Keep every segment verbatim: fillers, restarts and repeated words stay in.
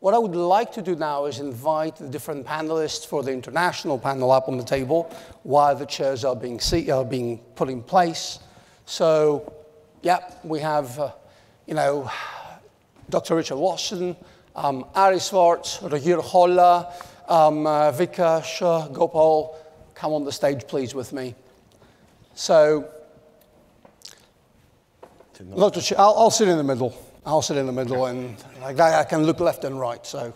What I would like to do now is invite the different panelists for the international panel up on the table while the chairs are being, see are being put in place. So, yeah, we have, uh, you know, Doctor Richard Watson, um, Ari Schwartz, Rogier Holla, um, uh, Vikas uh, Gopal, come on the stage, please, with me. So, lot of I'll, I'll sit in the middle. I'll sit in the middle, and like that, I can look left and right. So,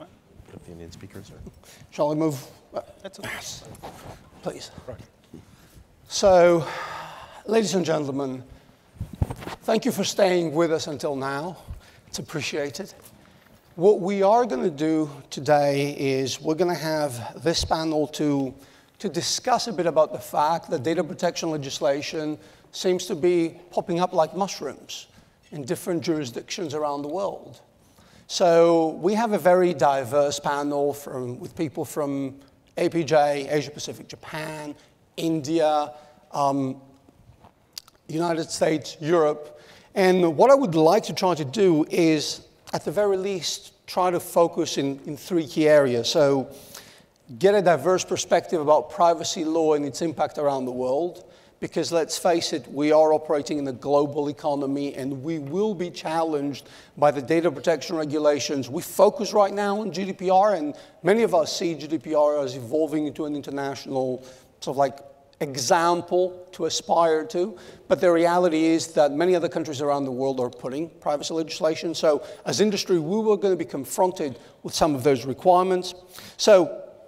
if you need speakers, or... shall we move? That's okay. Yes, please. Right. So, ladies and gentlemen, thank you for staying with us until now. It's appreciated. What we are going to do today is we're going to have this panel to. to discuss a bit about the fact that data protection legislation seems to be popping up like mushrooms in different jurisdictions around the world. So we have a very diverse panel from, with people from A P J, Asia Pacific, Japan, India, um, United States, Europe. And what I would like to try to do is, at the very least, try to focus in, in three key areas. So, get a diverse perspective about privacy law and its impact around the world, because let's face it, we are operating in a global economy and we will be challenged by the data protection regulations. We focus right now on G D P R, and many of us see G D P R as evolving into an international sort of like example to aspire to, but the reality is that many other countries around the world are putting privacy legislation. So as industry, we were going to be confronted with some of those requirements. So,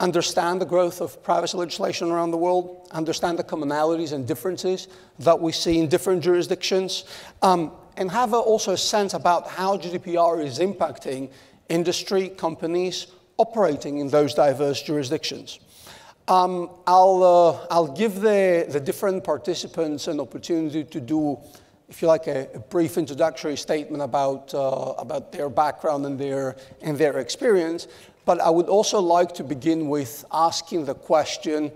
understand the growth of privacy legislation around the world, understand the commonalities and differences that we see in different jurisdictions, um, and have a, also a sense about how G D P R is impacting industry, companies operating in those diverse jurisdictions. Um, I'll, uh, I'll give the, the different participants an opportunity to do, if you like, a, a brief introductory statement about, uh, about their background and their, and their experience. But I would also like to begin with asking the question,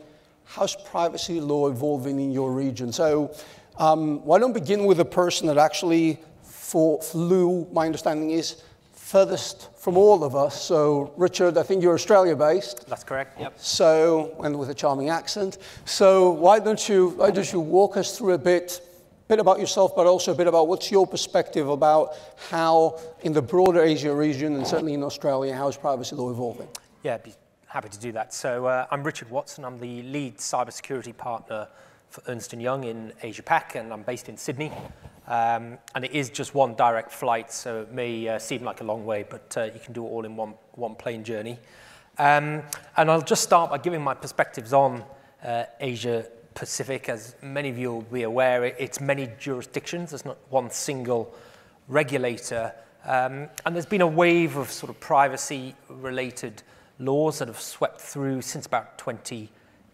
how's privacy law evolving in your region? So um, why don't begin with a person that actually for flew, my understanding is, furthest from all of us. So Richard, I think you're Australia-based. That's correct, yep. So, and with a charming accent. So why don't you, why don't you walk us through a bit bit about yourself, but also a bit about what's your perspective about how in the broader Asia region, and certainly in Australia, how is privacy law evolving? Yeah, I'd be happy to do that. So uh, I'm Richard Watson. I'm the lead cybersecurity partner for Ernst and Young in Asia-Pac, and I'm based in Sydney. Um, and it is just one direct flight, so it may uh, seem like a long way, but uh, you can do it all in one, one plane journey. Um, and I'll just start by giving my perspectives on uh, Asia Pacific. As many of you will be aware, it's many jurisdictions. There's not one single regulator. Um, and there's been a wave of sort of privacy-related laws that have swept through since about twenty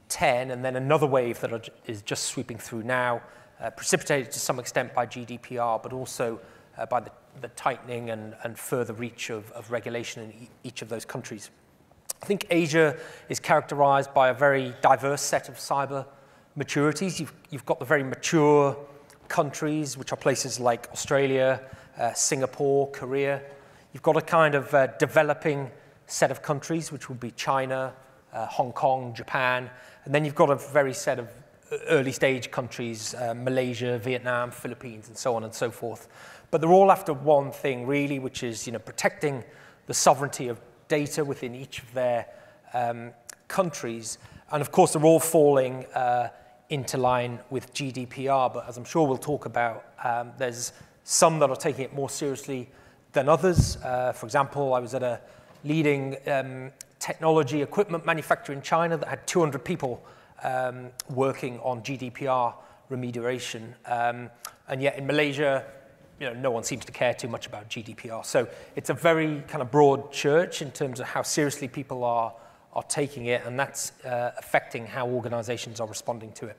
ten, and then another wave that are, is just sweeping through now, uh, precipitated to some extent by G D P R, but also uh, by the, the tightening and, and further reach of, of regulation in e each of those countries. I think Asia is characterized by a very diverse set of cyber maturities. You've, you've got the very mature countries, which are places like Australia, uh, Singapore, Korea. You've got a kind of uh, developing set of countries, which would be China, uh, Hong Kong, Japan. And then you've got a very set of early stage countries, uh, Malaysia, Vietnam, Philippines, and so on and so forth. But they're all after one thing, really, which is, you know, protecting the sovereignty of data within each of their um, countries. And of course, they're all falling uh, into line with G D P R, but as I'm sure we'll talk about, um, there's some that are taking it more seriously than others. Uh, for example, I was at a leading um, technology equipment manufacturer in China that had two hundred people um, working on G D P R remediation. Um, and yet in Malaysia, you know, no one seems to care too much about G D P R. So it's a very kind of broad church in terms of how seriously people are are taking it, and that's uh, affecting how organizations are responding to it.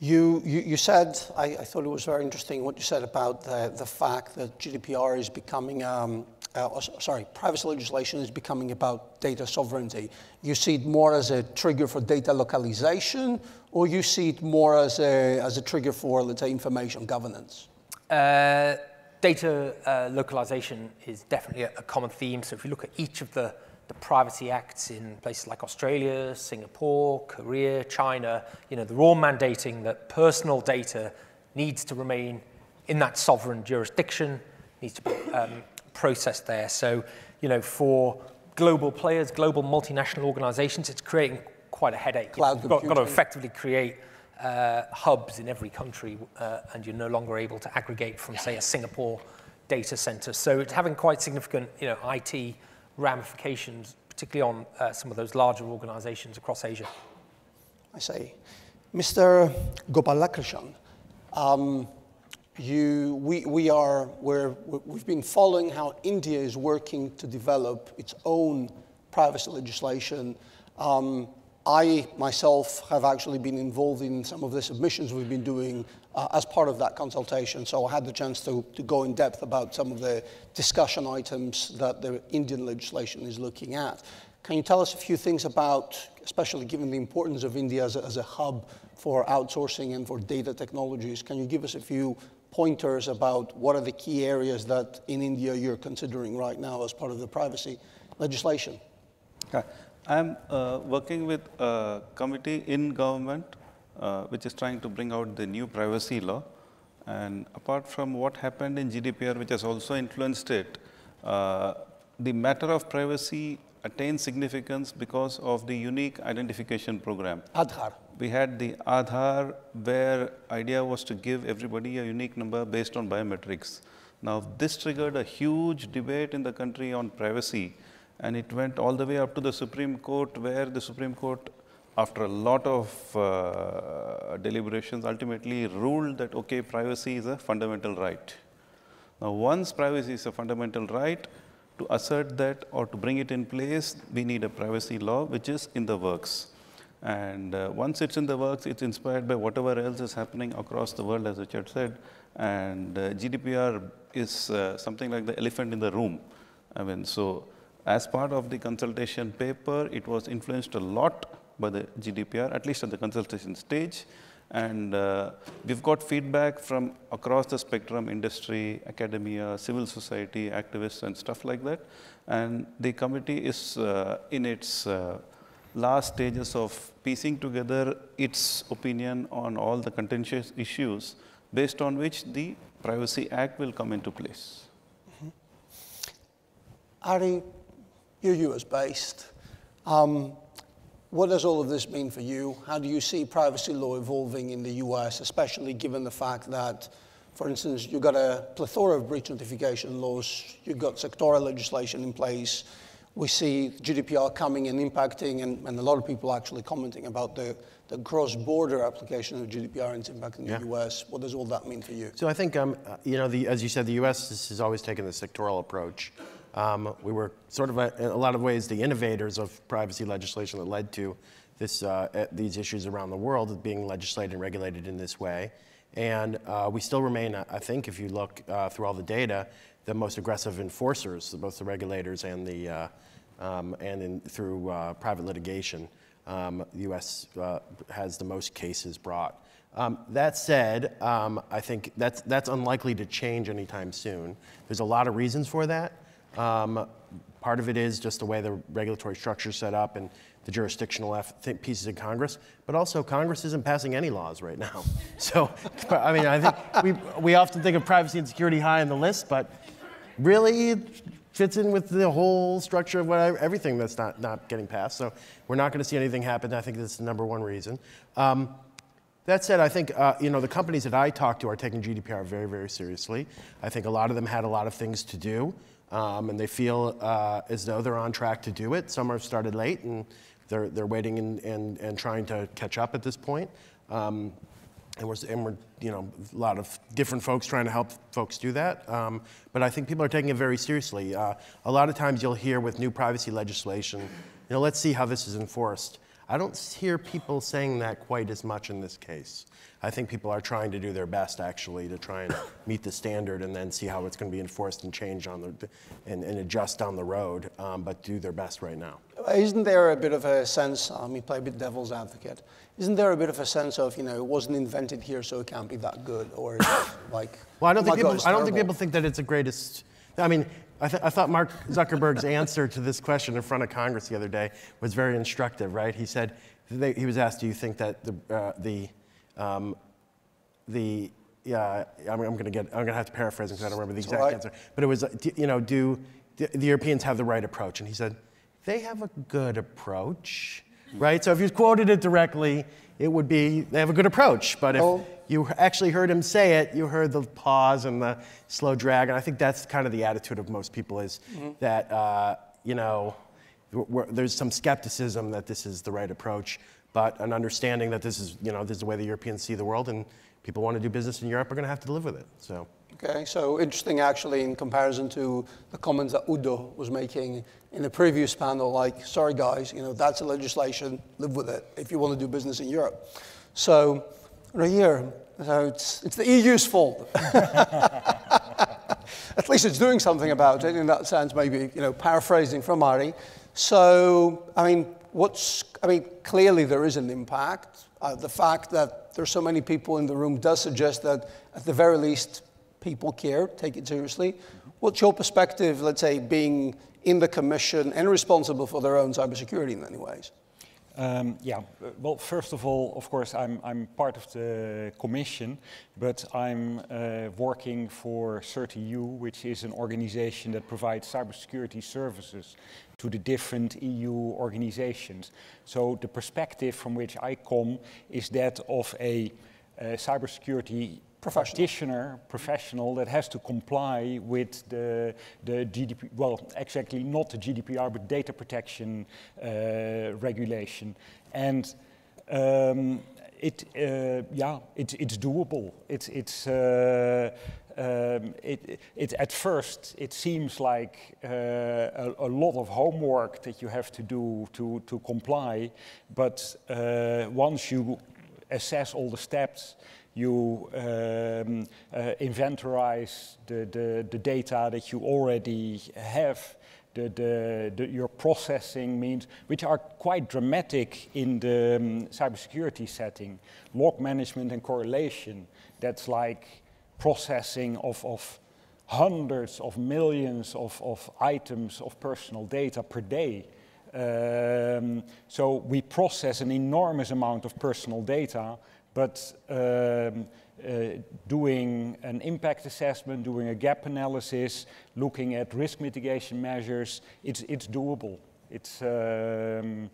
You, you, you said, I, I thought it was very interesting what you said about the, the fact that G D P R is becoming um, uh, or, sorry, privacy legislation is becoming about data sovereignty. You see it more as a trigger for data localization, or you see it more as a, as a trigger for, let's say, information governance? Uh, data uh, localization is definitely a, a common theme. So if you look at each of the, the privacy acts in places like Australia, Singapore, Korea, China, you know, they're all mandating that personal data needs to remain in that sovereign jurisdiction, needs to be um, processed there. So, you know, for global players, global multinational organizations, it's creating quite a headache. Cloud You've got, got to effectively create uh, hubs in every country, uh, and you're no longer able to aggregate from, say, a Singapore data center. So it's having quite significant, you know, I T ramifications, particularly on uh, some of those larger organizations across Asia. I see. Mister Gopalakrishnan, um, You, we, we are, we're, we've been following how India is working to develop its own privacy legislation. Um, I, myself, have actually been involved in some of the submissions we've been doing uh, as part of that consultation, so I had the chance to, to go in depth about some of the discussion items that the Indian legislation is looking at. Can you tell us a few things about, especially given the importance of India as a, as a hub for outsourcing and for data technologies, can you give us a few pointers about what are the key areas that in India you're considering right now as part of the privacy legislation? Okay. I'm uh, working with a committee in government uh, which is trying to bring out the new privacy law. And apart from what happened in G D P R, which has also influenced it, uh, the matter of privacy attains significance because of the unique identification program. Aadhaar. We had the Aadhaar, where idea was to give everybody a unique number based on biometrics. Now, this triggered a huge debate in the country on privacy, and it went all the way up to the Supreme Court, where the Supreme Court, after a lot of uh, deliberations, ultimately ruled that, okay, privacy is a fundamental right. Now, once privacy is a fundamental right, to assert that or to bring it in place, we need a privacy law, which is in the works. And uh, once it's in the works, it's inspired by whatever else is happening across the world, as Richard said. And uh, G D P R is uh, something like the elephant in the room. I mean, so as part of the consultation paper, it was influenced a lot by the G D P R, at least at the consultation stage. And uh, we've got feedback from across the spectrum, industry, academia, civil society, activists, and stuff like that. And the committee is uh, in its uh, last stages of piecing together its opinion on all the contentious issues, based on which the Privacy Act will come into place. Mm-hmm. Ari, you're U S-based. Um, What does all of this mean for you? How do you see privacy law evolving in the U S, especially given the fact that, for instance, you've got a plethora of breach notification laws, you've got sectoral legislation in place, we see G D P R coming and impacting, and, and a lot of people actually commenting about the, the cross-border application of G D P R and its impact in yeah. the U S. What does all that mean for you? So I think, um, you know, the, as you said, the U S has always taken the sectoral approach. Um, we were sort of, a, in a lot of ways, the innovators of privacy legislation that led to this, uh, these issues around the world being legislated and regulated in this way. And uh, we still remain, I think, if you look uh, through all the data, the most aggressive enforcers, both the regulators and, the, uh, um, and in, through uh, private litigation. Um, the U S uh, has the most cases brought. Um, that said, um, I think that's, that's unlikely to change anytime soon. There's a lot of reasons for that. Um, part of it is just the way the regulatory structure is set up and the jurisdictional pieces in Congress, but also Congress isn't passing any laws right now. So, I mean, I think we, we often think of privacy and security high on the list, but really it fits in with the whole structure of what I, everything that's not, not getting passed. So we're not gonna see anything happen. I think that's the number one reason. Um, That said, I think uh, you know, the companies that I talk to are taking G D P R very, very seriously. I think a lot of them had a lot of things to do, um, and they feel uh, as though they're on track to do it. Some have started late, and they're, they're waiting and, and, and trying to catch up at this point. Um, and we're, and we're you know, a lot of different folks trying to help folks do that. Um, but I think people are taking it very seriously. Uh, a lot of times you'll hear with new privacy legislation, you know, let's see how this is enforced. I don't hear people saying that quite as much in this case. I think people are trying to do their best, actually, to try and meet the standard and then see how it's going to be enforced and change on the, and, and adjust down the road, um, but do their best right now. Isn't there a bit of a sense, I mean, play a bit devil's advocate, isn't there a bit of a sense of, you know, it wasn't invented here, so it can't be that good, or like, well, I don't, think people, I don't think people think that it's the greatest, I mean, I, th I thought Mark Zuckerberg's answer to this question in front of Congress the other day was very instructive, right? He said, they, he was asked, do you think that the, uh, the, um, the yeah, I'm, I'm gonna get, I'm gonna have to paraphrase because I don't remember the exact right. answer, but it was, you know, do the, the Europeans have the right approach? And he said, they have a good approach, right? So if you quoted it directly, it would be, they have a good approach, but if oh. you actually heard him say it, you heard the pause and the slow drag, and I think that's kind of the attitude of most people is mm-hmm. that, uh, you know, we're, there's some skepticism that this is the right approach, but an understanding that this is, you know, this is the way the Europeans see the world, and people want to do business in Europe are going to have to live with it, so. Okay, so interesting actually in comparison to the comments that Udo was making in the previous panel, like, sorry guys, you know, that's a legislation, live with it if you want to do business in Europe. So, right here, so it's, it's the E U's fault. At least it's doing something about it in that sense, maybe, you know, paraphrasing from Ari. So, I mean, what's, I mean, clearly there is an impact. Uh, the fact that there's so many people in the room does suggest that at the very least, people care, take it seriously. What's your perspective, let's say, being in the commission and responsible for their own cybersecurity in many ways? Um, yeah, well, first of all, of course, I'm, I'm part of the commission, but I'm uh, working for CERT E U, which is an organization that provides cybersecurity services to the different E U organizations. So the perspective from which I come is that of a uh, cybersecurity practitioner, professional that has to comply with the, the G D P R, well, exactly not the G D P R, but data protection uh, regulation. And um, it, uh, yeah, it, it's doable. It, it's, uh, um, it, it, at first, it seems like uh, a, a lot of homework that you have to do to, to comply, but uh, once you assess all the steps, you um, uh, inventorize the, the, the data that you already have, the, the, the, your processing means, which are quite dramatic in the um, cybersecurity setting. Log management and correlation, that's like processing of, of hundreds of millions of, of items of personal data per day. Um, so we process an enormous amount of personal data. But um, uh, doing an impact assessment, doing a gap analysis, looking at risk mitigation measures, it's, it's doable. It's, um,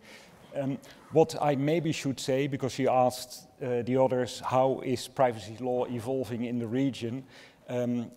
um, what I maybe should say, because you asked uh, the others, how is privacy law evolving in the region? Um,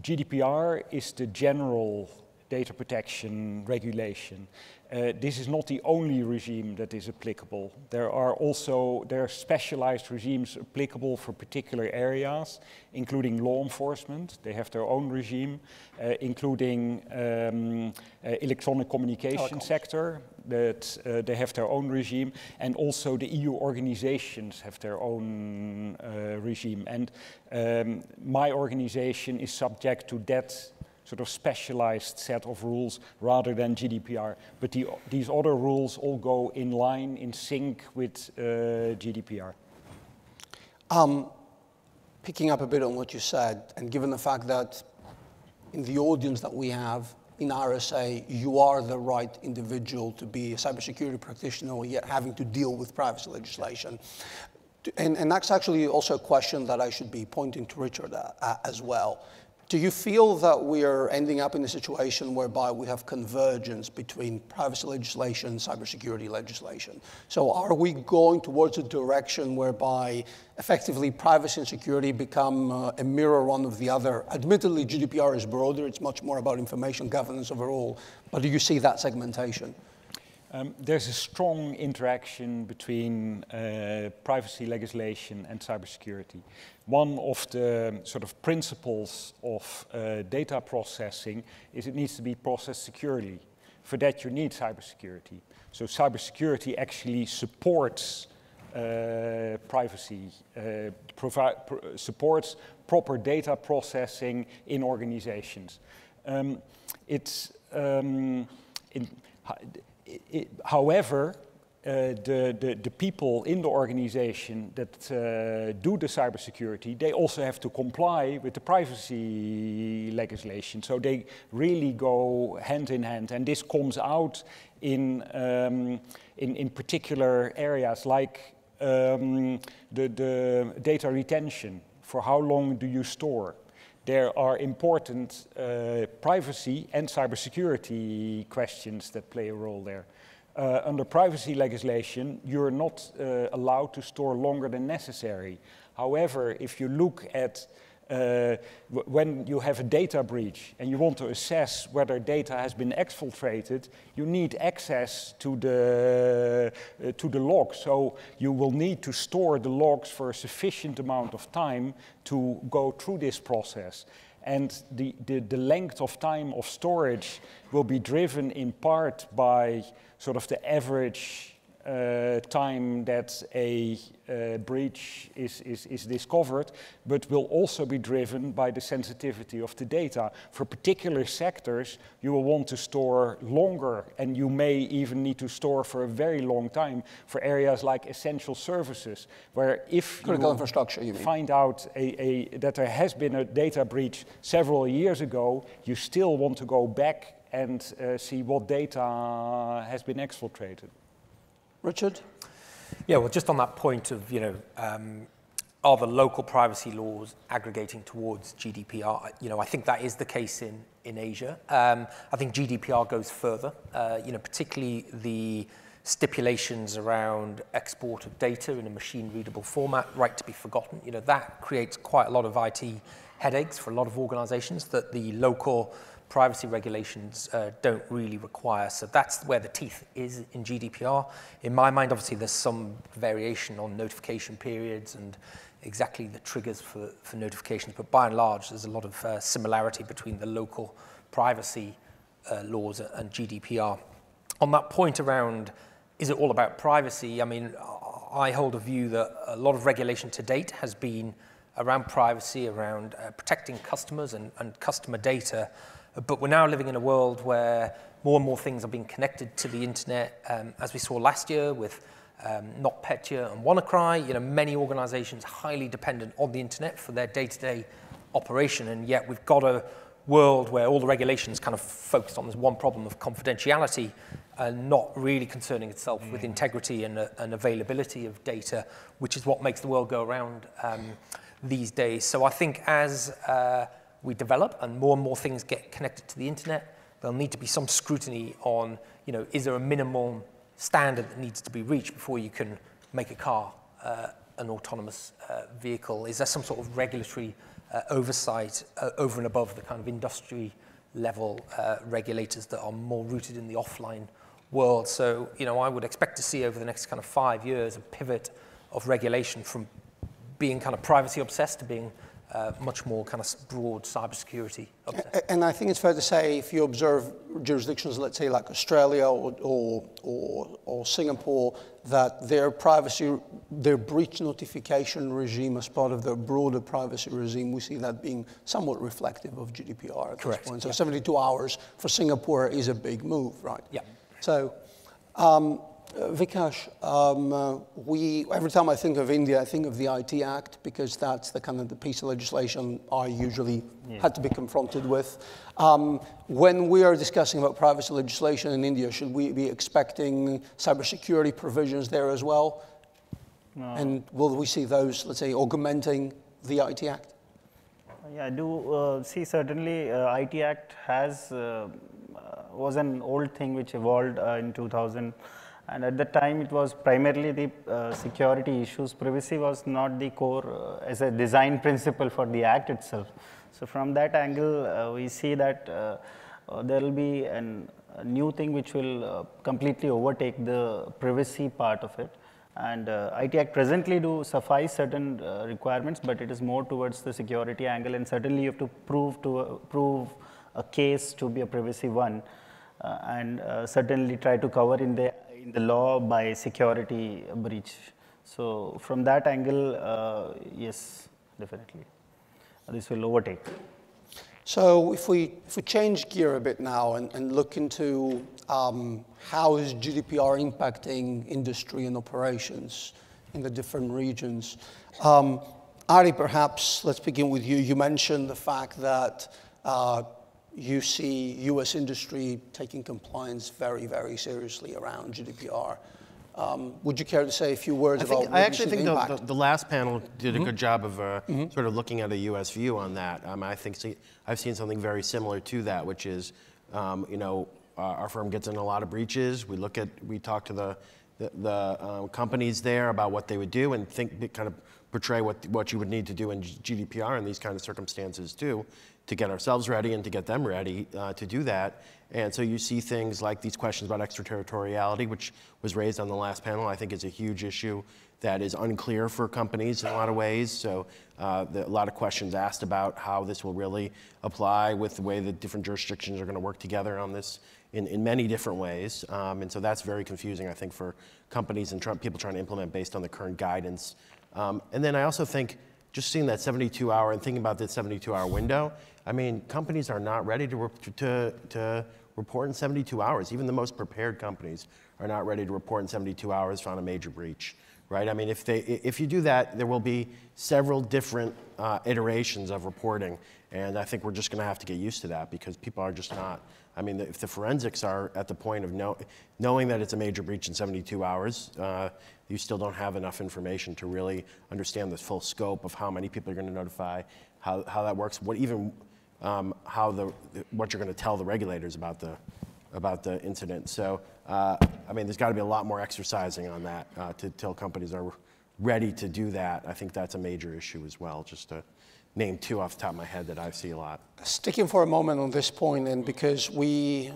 G D P R is the general data protection regulation. Uh, this is not the only regime that is applicable. There are also there are specialized regimes applicable for particular areas, including law enforcement. They have their own regime, uh, including um, uh, electronic communication Telecoms. sector, that uh, they have their own regime, and also the E U organizations have their own uh, regime. And um, my organization is subject to that sort of specialized set of rules rather than G D P R. But the, these other rules all go in line, in sync with uh, G D P R. Um, picking up a bit on what you said, and given the fact that in the audience that we have in R S A, you are the right individual to be a cybersecurity practitioner, yet having to deal with privacy legislation. And, and that's actually also a question that I should be pointing to Richard uh, uh, as well. Do you feel that we are ending up in a situation whereby we have convergence between privacy legislation and cybersecurity legislation? So are we going towards a direction whereby effectively privacy and security become uh, a mirror one of the other? Admittedly, G D P R is broader. It's much more about information governance overall. But do you see that segmentation? Um, there's a strong interaction between uh, privacy legislation and cybersecurity. One of the sort of principles of uh, data processing is it needs to be processed securely. for that you need cybersecurity. So cybersecurity actually supports uh, privacy, uh, provide, pr supports proper data processing in organizations. Um, it's, um, in, it, it, however, Uh, the, the, the people in the organization that uh, do the cybersecurity, they also have to comply with the privacy legislation. So they really go hand in hand. And this comes out in, um, in, in particular areas like um, the, the data retention. For how long do you store? There are important uh, privacy and cybersecurity questions that play a role there. Uh, under privacy legislation, you're not uh, allowed to store longer than necessary. However, if you look at uh, w when you have a data breach and you want to assess whether data has been exfiltrated, you need access to the, uh, to the logs. So you will need to store the logs for a sufficient amount of time to go through this process. And the, the, the length of time of storage will be driven in part by sort of the average uh, time that a uh, breach is, is, is discovered, but will also be driven by the sensitivity of the data. For particular sectors, you will want to store longer, and you may even need to store for a very long time for areas like essential services, where if critical infrastructure, you find out a, a, that there has been a data breach several years ago, you still want to go back and uh, see what data has been exfiltrated. Richard? Yeah, well, just on that point of, you know, um, are the local privacy laws aggregating towards G D P R? You know, I think that is the case in, in Asia. Um, I think G D P R goes further, uh, you know, particularly the stipulations around export of data in a machine-readable format, right to be forgotten. You know, that creates quite a lot of I T headaches for a lot of organizations that the local privacy regulations uh, don't really require. So that's where the teeth is in G D P R. In my mind, obviously, there's some variation on notification periods and exactly the triggers for, for notifications. But by and large, there's a lot of uh, similarity between the local privacy uh, laws and G D P R. On that point around, is it all about privacy? I mean, I hold a view that a lot of regulation to date has been around privacy, around uh, protecting customers and, and customer data. But we're now living in a world where more and more things are being connected to the internet, um, as we saw last year with um, NotPetya and WannaCry. You know, many organizations highly dependent on the internet for their day-to-day operation, and yet we've got a world where all the regulations kind of focused on this one problem of confidentiality and not really concerning itself mm. with integrity and, uh, and availability of data, which is what makes the world go around um, these days. So I think as uh, we develop and more and more things get connected to the internet, there'll need to be some scrutiny on, you know, is there a minimum standard that needs to be reached before you can make a car uh, an autonomous uh, vehicle? Is there some sort of regulatory uh, oversight uh, over and above the kind of industry level uh, regulators that are more rooted in the offline world? So, you know, I would expect to see over the next kind of five years a pivot of regulation from being kind of privacy obsessed to being Uh, much more kind of broad cybersecurity. And I think it's fair to say, if you observe jurisdictions, let's say like Australia or or, or, or Singapore, that their privacy, their breach notification regime as part of their broader privacy regime, we see that being somewhat reflective of G D P R at Correct. This point. So yeah. seventy-two hours for Singapore is a big move, right? Yeah. So. Um, Uh, Vikash, um, uh, we, every time I think of India, I think of the I T Act, because that's the kind of the piece of legislation I usually yeah. had to be confronted with. Um, when we are discussing about privacy legislation in India, should we be expecting cybersecurity provisions there as well? No. And will we see those, let's say, augmenting the I T Act? Yeah, I do uh, see certainly uh, I T Act has, uh, was an old thing which evolved uh, in two thousand. And at that time, it was primarily the uh, security issues. Privacy was not the core uh, as a design principle for the Act itself. So from that angle, uh, we see that uh, uh, there will be an, a new thing which will uh, completely overtake the privacy part of it. And uh, I T Act presently do suffice certain uh, requirements, but it is more towards the security angle. And certainly, you have to prove to uh, prove a case to be a privacy one. uh, and uh, certainly try to cover in the, in the law by security breach. So from that angle, uh, yes, definitely, this will overtake. So if we, if we change gear a bit now and, and look into um, how is G D P R impacting industry and operations in the different regions. Um, Ari, perhaps let's begin with you. You mentioned the fact that uh, you see U S industry taking compliance very, very seriously around G D P R. Um, would you care to say a few words I about think, I actually think the, the, the last panel did mm-hmm. a good job of uh, mm-hmm. sort of looking at a U S view on that. Um, I think see, I've seen something very similar to that, which is, um, you know, uh, our firm gets in a lot of breaches. We look at, we talk to the, the, the uh, companies there about what they would do and think, kind of portray what, what you would need to do in G D P R in these kind of circumstances too, to get ourselves ready and to get them ready uh, to do that. And so you see things like these questions about extraterritoriality, which was raised on the last panel, I think is a huge issue that is unclear for companies in a lot of ways. So uh, the, a lot of questions asked about how this will really apply with the way that different jurisdictions are going to work together on this in, in many different ways. Um, and so that's very confusing, I think, for companies and try, people trying to implement based on the current guidance. Um, and then I also think just seeing that seventy-two hour and thinking about this seventy-two hour window, I mean, companies are not ready to, to, to report in seventy-two hours. Even the most prepared companies are not ready to report in seventy-two hours on a major breach, right? I mean, if, they, if you do that, there will be several different uh, iterations of reporting. And I think we're just going to have to get used to that because people are just not. I mean, if the forensics are at the point of know, knowing that it's a major breach in seventy-two hours, uh, you still don't have enough information to really understand the full scope of how many people you're going to notify, how, how that works, what even Um, how the what you're going to tell the regulators about the about the incident. So uh, I mean, there's got to be a lot more exercising on that uh, to till companies are ready to do that. I think that's a major issue as well. Just to name two off the top of my head that I see a lot. Sticking for a moment on this point, and because we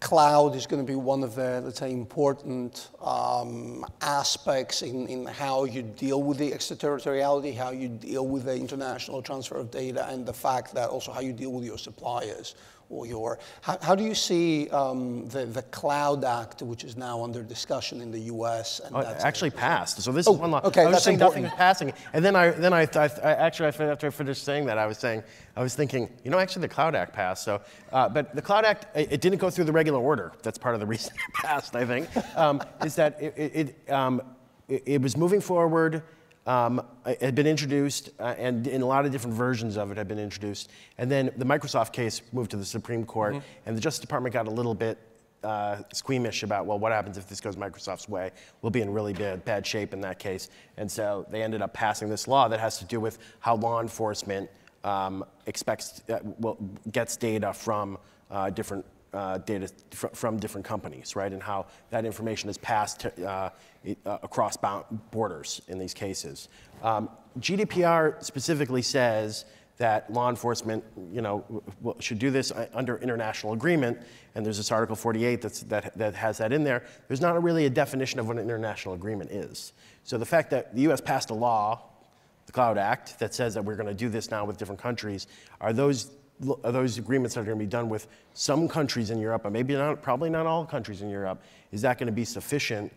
cloud is going to be one of the, let's say, important um, aspects in, in how you deal with the extraterritoriality, how you deal with the international transfer of data, and the fact that also how you deal with your suppliers or your, how, how do you see um, the, the Cloud Act, which is now under discussion in the U S? And oh, that's actually it. passed, so this oh, is one law. Okay, I was that's saying important. Nothing passing, and then I, then I, I, I actually, after I finished saying that, I was saying, I was thinking, you know, actually the Cloud Act passed, so, uh, but the Cloud Act, it, it didn't go through the regular order. That's part of the reason it passed, I think, um, is that it, it, it, um, it, it was moving forward. Um, it had been introduced, uh, and in a lot of different versions of it had been introduced. And then the Microsoft case moved to the Supreme Court, mm-hmm. and the Justice Department got a little bit uh, squeamish about, well, what happens if this goes Microsoft's way? We'll be in really bad, bad shape in that case. And so they ended up passing this law that has to do with how law enforcement um, expects, uh, well, gets data from uh, different Uh, data fr from different companies, right? And how that information is passed to, uh, uh, across borders in these cases. Um, G D P R specifically says that law enforcement, you know, should do this under international agreement. And there's this Article forty-eight that's, that that has that in there. There's not really a definition of what an international agreement is. So the fact that the U S passed a law, the Cloud Act, that says that we're going to do this now with different countries, are those Are those agreements that are going to be done with some countries in Europe, and maybe not, probably not all countries in Europe, is that going to be sufficient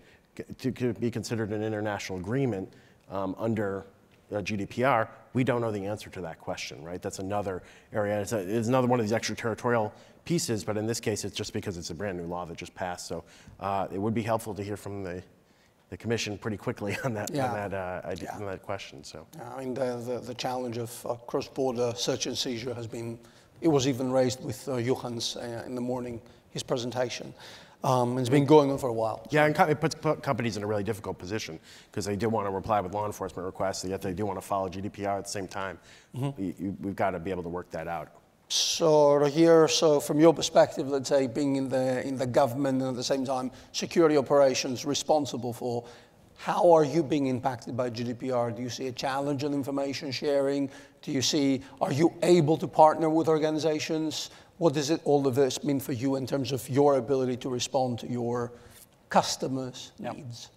to, to be considered an international agreement um, under uh, G D P R? We don't know the answer to that question, right? That's another area. It's, a, it's another one of these extraterritorial pieces, but in this case, it's just because it's a brand new law that just passed. So uh, it would be helpful to hear from the. the commission pretty quickly on that, yeah. on that, uh, idea, yeah. on that question, so. Yeah, I mean, the, the, the challenge of uh, cross-border search and seizure has been, it was even raised with uh, Johan's uh, in the morning, his presentation. Um, it's been going on for a while. So. Yeah, and it puts companies in a really difficult position because they do want to reply with law enforcement requests, yet they do want to follow G D P R at the same time. Mm-hmm. we, you, we've got to be able to work that out. So Rogier, so from your perspective, let's say being in the in the government and at the same time security operations responsible for, how are you being impacted by G D P R? Do you see a challenge in information sharing? Do you see, are you able to partner with organizations? What does it all of this mean for you in terms of your ability to respond to your customers' needs?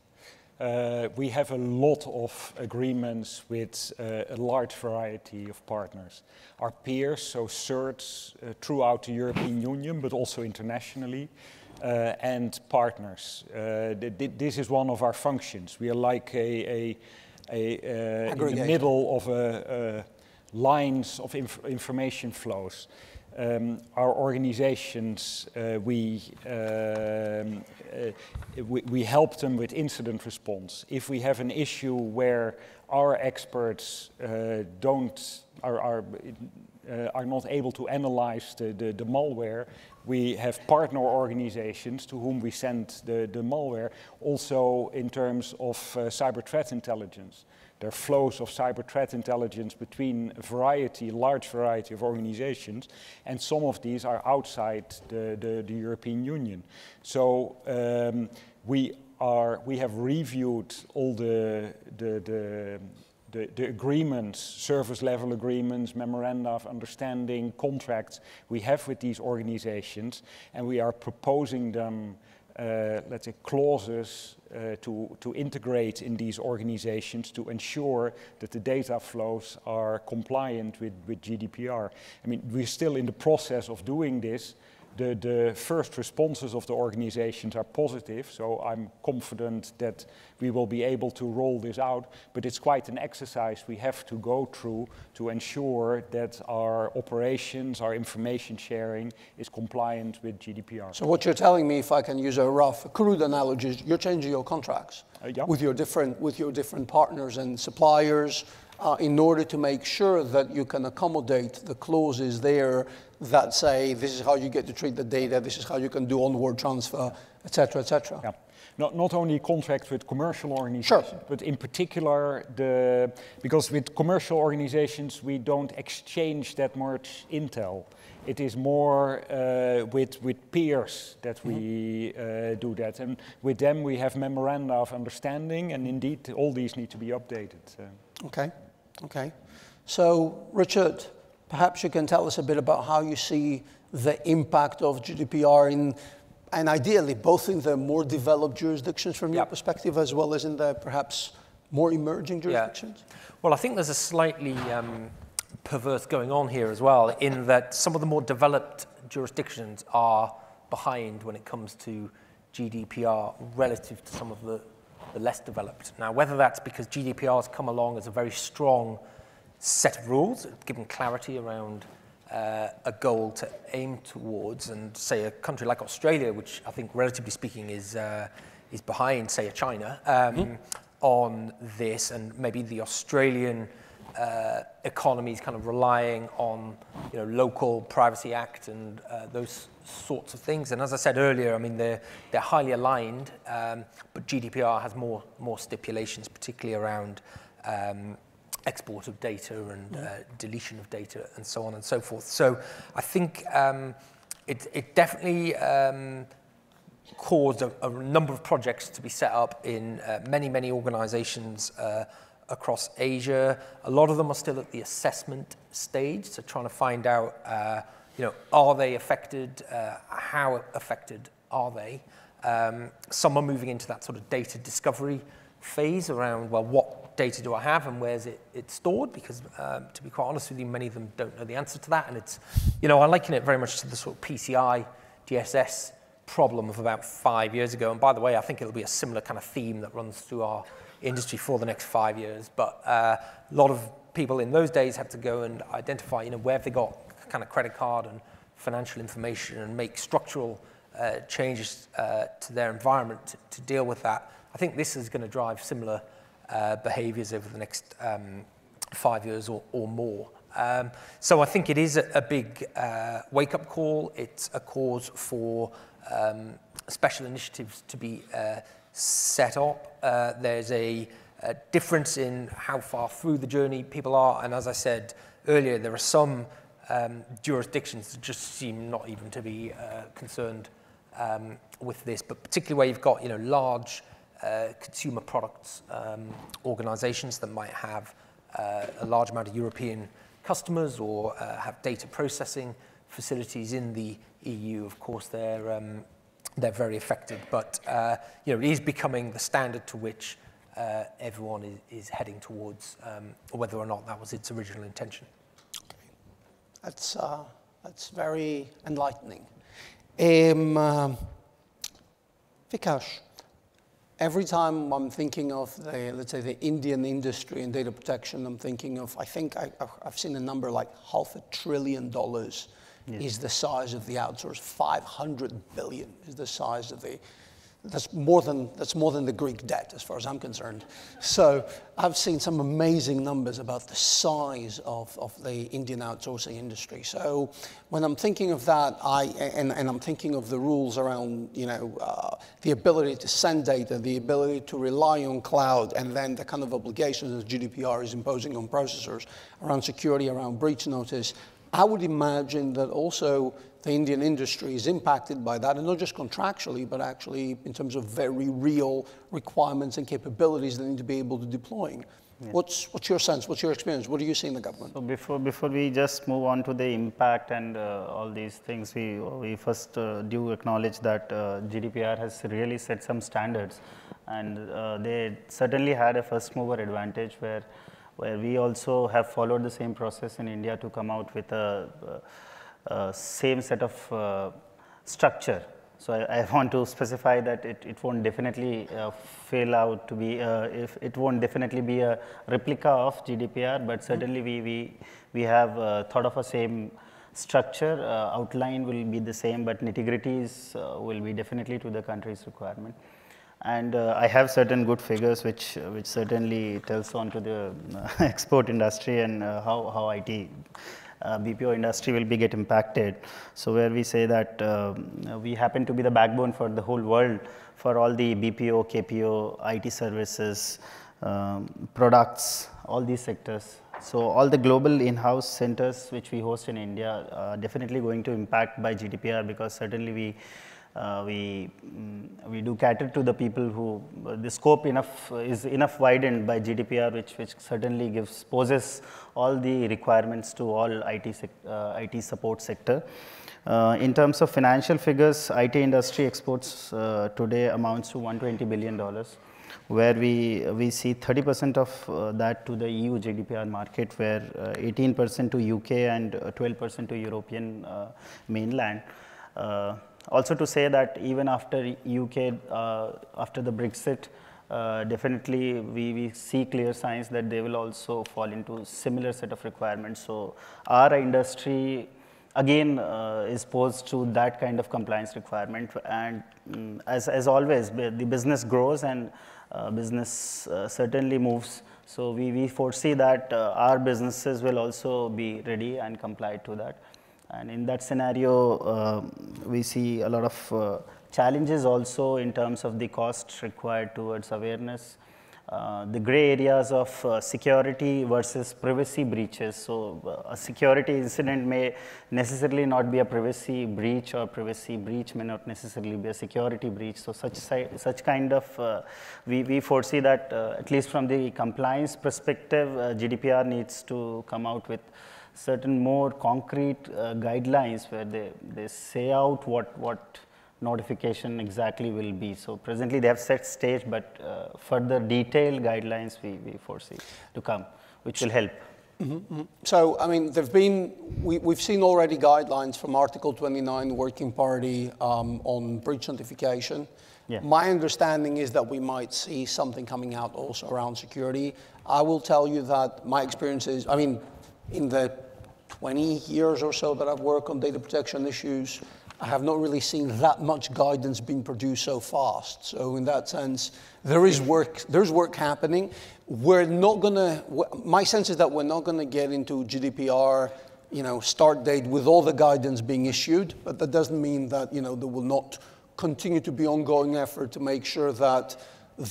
Uh, we have a lot of agreements with uh, a large variety of partners. Our peers, so CERTs uh, throughout the European Union, but also internationally, uh, and partners. Uh, th th this is one of our functions. We are like a, a, a uh, in the middle of a, a lines of inf information flows. Um, our organizations, uh, we, um, uh, we, we help them with incident response. If we have an issue where our experts uh, don't, are, are, uh, are not able to analyze the, the, the malware, we have partner organizations to whom we send the, the malware, also in terms of uh, cyber threat intelligence. There are flows of cyber threat intelligence between a variety, large variety of organizations, and some of these are outside the, the, the European Union. So um, we are we have reviewed all the the, the the the agreements, service level agreements, memoranda of understanding, contracts we have with these organizations, and we are proposing them. Uh, let's say, clauses uh, to, to integrate in these organizations to ensure that the data flows are compliant with, with G D P R. I mean, we're still in the process of doing this. The, the first responses of the organizations are positive, so I'm confident that we will be able to roll this out, but it's quite an exercise we have to go through to ensure that our operations, our information sharing is compliant with G D P R. So what you're telling me, if I can use a rough, crude analogy, you're changing your contracts uh, yeah. with your different, with your different partners and suppliers, Uh, in order to make sure that you can accommodate the clauses there that say this is how you get to treat the data, this is how you can do onward transfer, et cetera, et cetera. Yeah. Not, not only contracts with commercial organizations, sure. but in particular, the because with commercial organizations, we don't exchange that much intel. It is more uh, with, with peers that we uh, do that. And with them, we have memoranda of understanding, and indeed, all these need to be updated. Uh. Okay. Okay. So, Richard, perhaps you can tell us a bit about how you see the impact of G D P R in, and ideally, both in the more developed jurisdictions from your yep. perspective, as well as in the perhaps more emerging jurisdictions? Yeah. Well, I think there's a slightly um, perverse going on here as well, in that some of the more developed jurisdictions are behind when it comes to G D P R relative to some of the the less developed. Now, whether that's because G D P R has come along as a very strong set of rules, given clarity around uh, a goal to aim towards, and say a country like Australia, which I think relatively speaking is, uh, is behind, say, a China um, mm-hmm. on this, and maybe the Australian uh, economy is kind of relying on you know, local Privacy Act and uh, those sorts of things, and as I said earlier, I mean they're they're highly aligned, um, but G D P R has more more stipulations, particularly around um, export of data and uh, deletion of data, and so on and so forth. So I think um, it it definitely um, caused a, a number of projects to be set up in uh, many many organisations uh, across Asia. A lot of them are still at the assessment stage, so trying to find out. Uh, You know, are they affected? Uh, how affected are they? Um, some are moving into that sort of data discovery phase around, well, what data do I have and where's it, it stored? Because um, to be quite honest with you, many of them don't know the answer to that. And it's, you know, I liken it very much to the sort of P C I D S S problem of about five years ago. And by the way, I think it'll be a similar kind of theme that runs through our industry for the next five years. But uh, a lot of people in those days had to go and identify, you know, where have they got kind of credit card and financial information and make structural uh, changes uh, to their environment to, to deal with that. I think this is going to drive similar uh, behaviors over the next um, five years or, or more. Um, so I think it is a, a big uh, wake-up call. It's a cause for um, special initiatives to be uh, set up. Uh, there's a, a difference in how far through the journey people are. And as I said earlier, there are some Um, jurisdictions just seem not even to be uh, concerned um, with this, but particularly where you've got you know, large uh, consumer products um, organizations that might have uh, a large amount of European customers or uh, have data processing facilities in the E U, of course, they're, um, they're very affected. But uh, you know, it is becoming the standard to which uh, everyone is, is heading towards, um, or whether or not that was its original intention. Okay. That's, uh, that's very enlightening. Um, um, Vikas, every time I'm thinking of the, let's say, the Indian industry and data protection, I'm thinking of, I think I, I've seen a number like half a trillion dollars yes. is the size of the outsource. five hundred billion is the size of the, that's more than, that's more than the Greek debt as far as I'm concerned. So I've seen some amazing numbers about the size of, of the Indian outsourcing industry. So when I'm thinking of that, I, and, and I'm thinking of the rules around, you know, uh, the ability to send data, the ability to rely on cloud, and then the kind of obligations that G D P R is imposing on processors around security, around breach notice, I would imagine that also the Indian industry is impacted by that, and not just contractually, but actually in terms of very real requirements and capabilities they need to be able to deploy. Yeah. What's, what's your sense? What's your experience? What do you see in the government? So before, before we just move on to the impact and uh, all these things, we, we first uh, do acknowledge that uh, G D P R has really set some standards, and uh, they certainly had a first mover advantage where, where we also have followed the same process in India to come out with a uh, Uh, same set of uh, structure. So I, I want to specify that it, it won't definitely uh, fail out to be, uh, if it won't definitely be a replica of G D P R, but certainly we, we, we have uh, thought of a same structure. Uh, outline will be the same, but nitty-gritties uh, will be definitely to the country's requirement. And uh, I have certain good figures which, which certainly tells on to the uh, export industry and uh, how, how I T Uh, B P O industry will be get impacted. So where we say that uh, we happen to be the backbone for the whole world for all the B P O, K P O, I T services, um, products, all these sectors. So all the global in-house centers which we host in India are definitely going to impact by G D P R, because certainly we Uh, we, um, we do cater to the people who, uh, the scope enough uh, is enough widened by G D P R, which, which certainly gives, poses all the requirements to all I T, sec, uh, I T support sector. Uh, in terms of financial figures, I T industry exports uh, today amounts to one hundred twenty billion dollars, where we, we see thirty percent of uh, that to the E U G D P R market, where eighteen percent uh, to U K and twelve percent uh, to European uh, mainland. Uh, Also to say that even after U K, uh, after the Brexit, uh, definitely we, we see clear signs that they will also fall into similar set of requirements. So our industry again uh, is posed to that kind of compliance requirement, and um, as, as always, the business grows and uh, business uh, certainly moves. So we, we foresee that uh, our businesses will also be ready and comply to that. And in that scenario, uh, we see a lot of uh, challenges also in terms of the cost required towards awareness, uh, the gray areas of uh, security versus privacy breaches. So uh, a security incident may necessarily not be a privacy breach, or privacy breach may not necessarily be a security breach. So such, such kind of, uh, we, we foresee that uh, at least from the compliance perspective, uh, G D P R needs to come out with certain more concrete uh, guidelines where they, they say out what, what notification exactly will be. So presently they have set stage, but uh, further detailed guidelines we, we foresee to come, which will help. Mm-hmm, mm-hmm. So, I mean, there've been, we, we've seen already guidelines from Article twenty-nine Working Party um, on breach notification. Yeah. My understanding is that we might see something coming out also around security. I will tell you that my experience is, I mean, in the twenty years or so that I've worked on data protection issues, I have not really seen that much guidance being produced so fast. So in that sense, there is work, there's work happening. We're not gonna, my sense is that we're not gonna get into G D P R, you know, start date with all the guidance being issued, but that doesn't mean that, you know, there will not continue to be ongoing effort to make sure that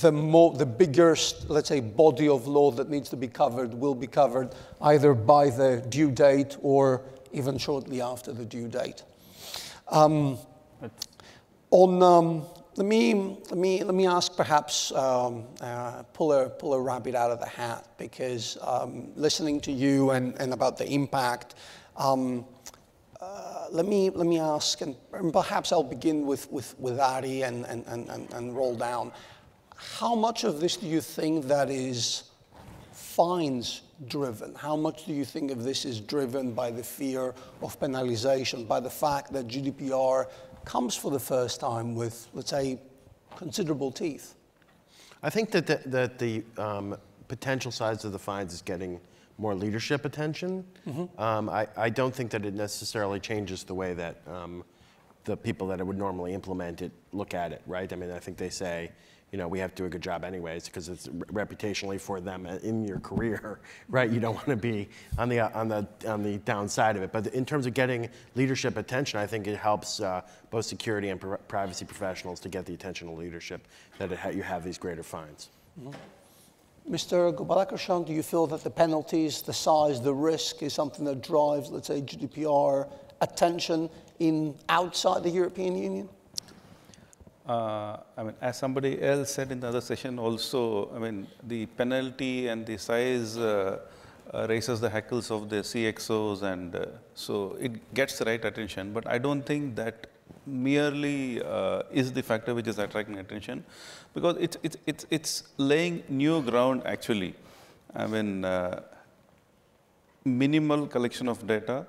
the more, the biggest, let's say, body of law that needs to be covered will be covered either by the due date or even shortly after the due date. Um, on, um, let me let me let me ask, perhaps um, uh, pull a pull a rabbit out of the hat, because um, listening to you and and about the impact. Um, Uh, let me let me ask, and perhaps I'll begin with with, with Ari and, and and and roll down. How much of this do you think that is fines driven? How much do you think of this is driven by the fear of penalization, by the fact that G D P R comes for the first time with, let's say, considerable teeth? I think that the, that the um, potential size of the fines is getting more leadership attention. Mm-hmm. um, I, I don't think that it necessarily changes the way that um, the people that it would normally implement it look at it, right? I mean, I think they say, you know, we have to do a good job anyways because it's reputationally for them in your career, right? You don't want to be on the on the on the downside of it. But in terms of getting leadership attention, I think it helps uh, both security and pr privacy professionals to get the attention of leadership that it ha you have these greater fines. Mm-hmm. Mister Gopalakrishnan, do you feel that the penalties, the size, the risk is something that drives, let's say, G D P R attention in outside the European Union? Uh, I mean, as somebody else said in the other session also, I mean, the penalty and the size uh, uh, raises the hackles of the C X Os, and uh, so it gets the right attention. But I don't think that merely uh, is the factor which is attracting attention, because it's, it's, it's, it's laying new ground, actually. I mean, uh, minimal collection of data,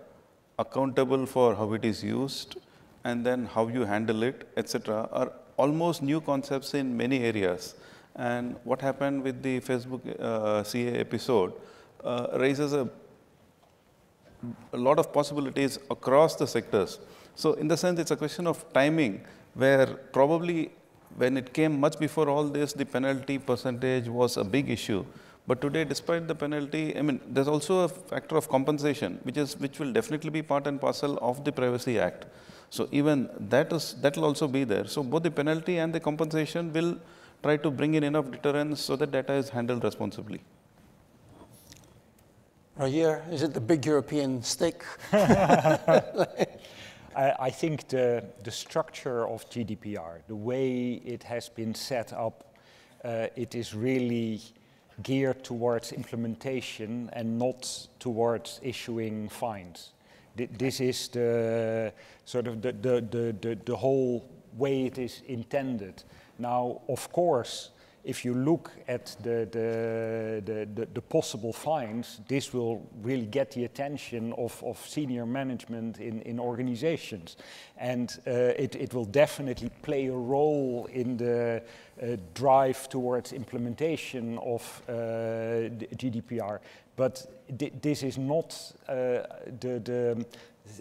accountable for how it is used, and then how you handle it, et cetera, are almost new concepts in many areas. And what happened with the Facebook uh, C A episode uh, raises a, a lot of possibilities across the sectors. So in the sense, it's a question of timing, where probably when it came much before all this, the penalty percentage was a big issue. But today, despite the penalty, I mean, there's also a factor of compensation, which is which will definitely be part and parcel of the Privacy Act. So even that is, that will also be there. So both the penalty and the compensation will try to bring in enough deterrence so that data is handled responsibly. Rogier, is it the big European stick? I, I think the, the structure of G D P R, the way it has been set up, uh, it is really geared towards implementation and not towards issuing fines. This is the sort of the, the, the, the, the whole way it is intended. Now, of course, if you look at the, the, the, the, the possible fines, this will really get the attention of, of senior management in, in organizations. And uh, it, it will definitely play a role in the uh, drive towards implementation of uh, G D P R. But th this is not uh, the, the,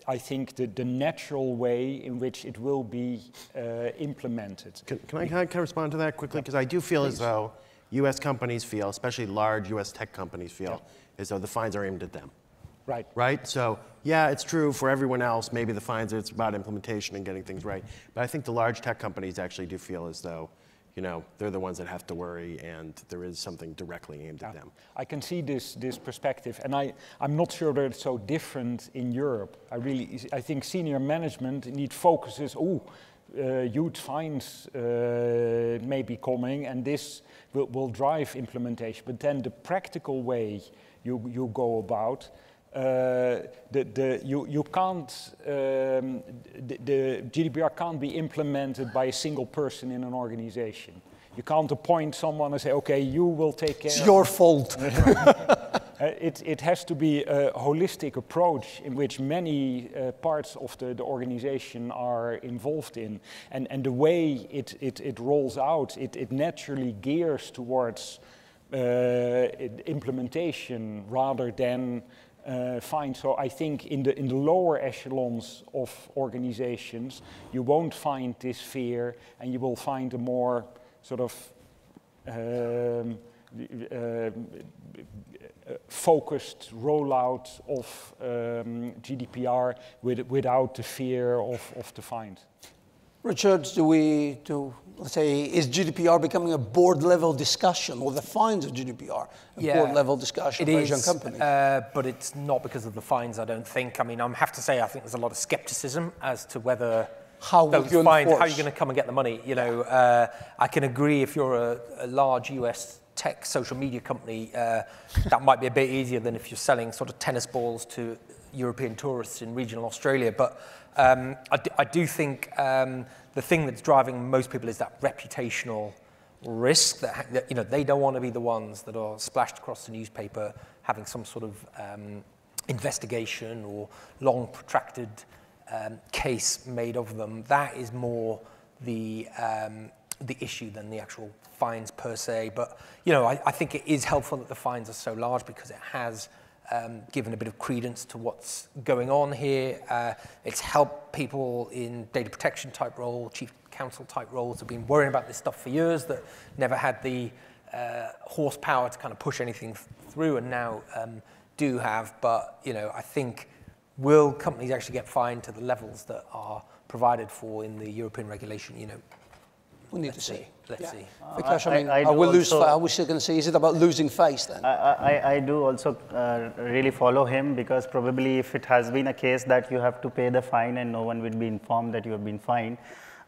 I think, the, the natural way in which it will be uh, implemented. Can, can, I, can I can I respond to that quickly? Because yeah. I do feel Please. as though U S companies feel, especially large U S tech companies feel, yeah. as though the fines are aimed at them. Right. Right? So, yeah, it's true for everyone else. Maybe the fines, it's about implementation and getting things right. But I think the large tech companies actually do feel as though, you know, they're the ones that have to worry, and there is something directly aimed yeah. at them. I can see this this perspective, and I, I'm not sure that it's so different in Europe. I really, I think senior management need focuses, oh, uh, huge fines uh, may be coming, and this will, will drive implementation. But then the practical way you, you go about, Uh, the, the, you, you can't, um, the, the G D P R can't be implemented by a single person in an organization. You can't appoint someone and say, okay, you will take care. It's your fault. uh, it, it has to be a holistic approach in which many uh, parts of the, the organization are involved in. And, and the way it, it, it rolls out, it, it naturally gears towards uh, implementation rather than Uh, fine. So I think in the in the lower echelons of organizations, you won't find this fear, and you will find a more sort of um, uh, focused rollout of um, G D P R with, without the fear of, of the fines. Richard, do we do let's say is G D P R becoming a board level discussion, or the fines of G D P R a yeah, board level discussion for Asian companies? Uh, but it's not because of the fines, I don't think. I mean, I have to say, I think there's a lot of skepticism as to whether how those you fines, enforce? how you're going to come and get the money. You know, uh, I can agree if you're a, a large U S tech social media company, uh, that might be a bit easier than if you're selling sort of tennis balls to European tourists in regional Australia. But um, I, d I do think um, the thing that's driving most people is that reputational risk that, that you know, they don't want to be the ones that are splashed across the newspaper having some sort of um, investigation or long protracted um, case made of them. That is more the um, the issue than the actual fines per se. But you know, I, I think it is helpful that the fines are so large because it has um, given a bit of credence to what's going on here. Uh, it's helped people in data protection type role, chief counsel type roles have been worrying about this stuff for years that never had the uh, horsepower to kind of push anything through, and now um, do have. But you know, I think will companies actually get fined to the levels that are provided for in the European regulation? You know, we need to see. Let's yeah. see. Because, I mean, I, I are, we lose, also, are we still going to see? Is it about losing face then? I, I, I do also uh, really follow him, because probably if it has been a case that you have to pay the fine and no one would be informed that you have been fined,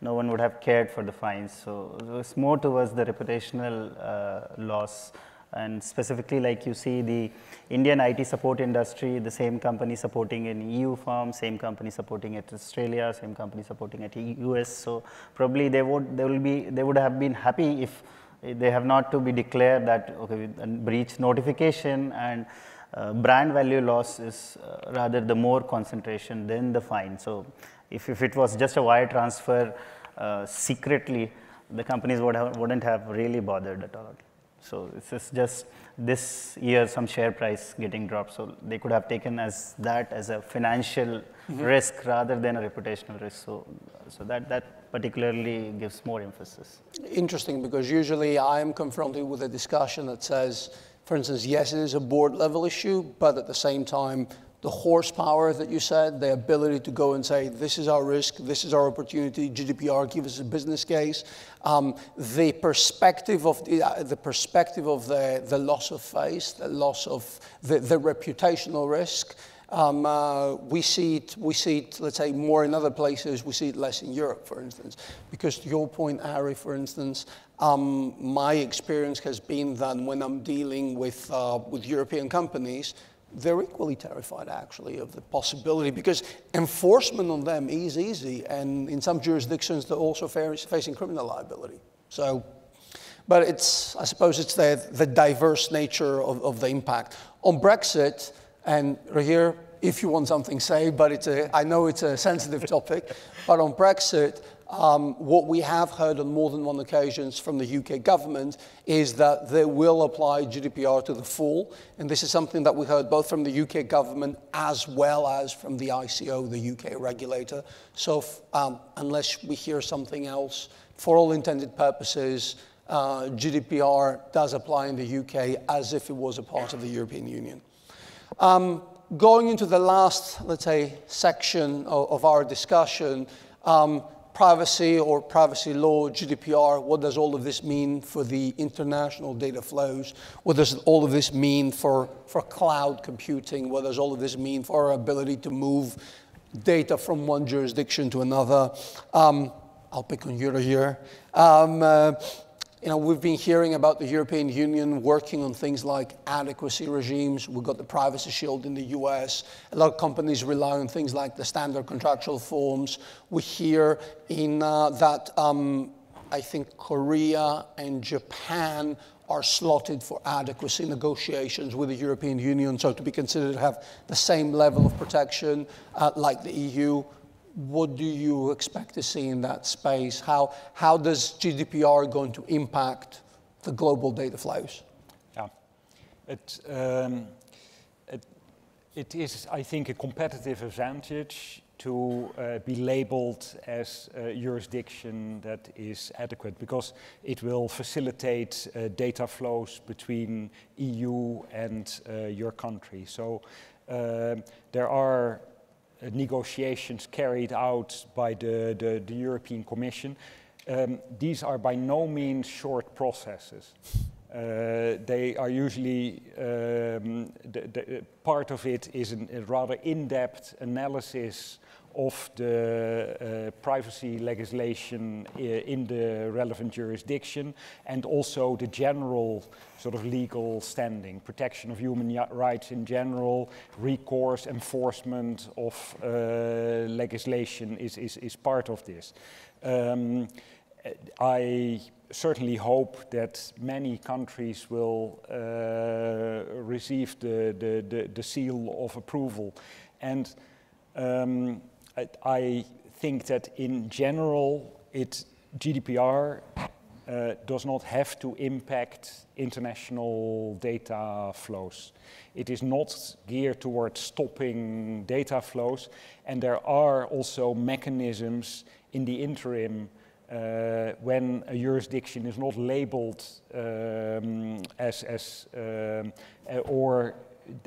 no one would have cared for the fines. So it's more towards the reputational uh, loss. And specifically, like you see the Indian I T support industry, the same company supporting an E U firm, same company supporting at Australia, same company supporting at U S. So probably they would, they will be, they would have been happy if they have not to be declared that okay, breach notification and uh, brand value loss is uh, rather the more concentration than the fine. So if if it was just a wire transfer uh, secretly, the companies would have, wouldn't have really bothered at all. So this is just this year some share price getting dropped. So they could have taken as that as a financial mm-hmm. risk rather than a reputational risk. So, so that, that particularly gives more emphasis. Interesting, because usually I am confronted with a discussion that says, for instance, yes, it is a board level issue, but at the same time, the horsepower that you said, the ability to go and say, this is our risk, this is our opportunity, G D P R, give us a business case. Um, the perspective of the, uh, the, perspective of the, the loss of face, the loss of the, the reputational risk, um, uh, we, see it, we see it, let's say, more in other places. We see it less in Europe, for instance. Because to your point, Ari, for instance, um, my experience has been that when I'm dealing with, uh, with European companies, they're equally terrified, actually, of the possibility, because enforcement on them is easy, and in some jurisdictions they're also facing criminal liability. So, but it's, I suppose it's the, the diverse nature of, of the impact. On Brexit, and Rogier, if you want something to say, but it's a, I know it's a sensitive topic, but on Brexit, Um, what we have heard on more than one occasion from the U K government is that they will apply G D P R to the full. And this is something that we heard both from the U K government as well as from the I C O, the U K regulator. So if, um, unless we hear something else, for all intended purposes, uh, G D P R does apply in the U K as if it was a part of the European Union. Um, going into the last, let's say, section of, of our discussion, um, privacy or privacy law, G D P R, what does all of this mean for the international data flows? What does all of this mean for, for cloud computing? What does all of this mean for our ability to move data from one jurisdiction to another? Um, I'll pick on Euro here. Um, uh, you know, we've been hearing about the European Union working on things like adequacy regimes. We've got the privacy shield in the U S. A lot of companies rely on things like the standard contractual forms. We hear in uh, that um, I think Korea and Japan are slotted for adequacy negotiations with the European Union, so to be considered to have the same level of protection uh, like the E U. What do you expect to see in that space? How, how does G D P R going to impact the global data flows? Yeah, it, um, it, it is, I think, a competitive advantage to uh, be labeled as a jurisdiction that is adequate, because it will facilitate uh, data flows between E U and uh, your country. So uh, there are negotiations carried out by the, the, the European Commission. Um, these are by no means short processes. Uh, they are usually, um, the, the part of it is an, a rather in-depth analysis of the uh, privacy legislation in the relevant jurisdiction, and also the general sort of legal standing, protection of human rights in general, recourse, enforcement of uh, legislation is, is, is part of this. Um, I certainly hope that many countries will uh, receive the, the, the, the seal of approval. And um, I, I think that in general, it, G D P R uh, does not have to impact international data flows. It is not geared towards stopping data flows, and there are also mechanisms in the interim Uh, when a jurisdiction is not labeled um, as, as um, uh, or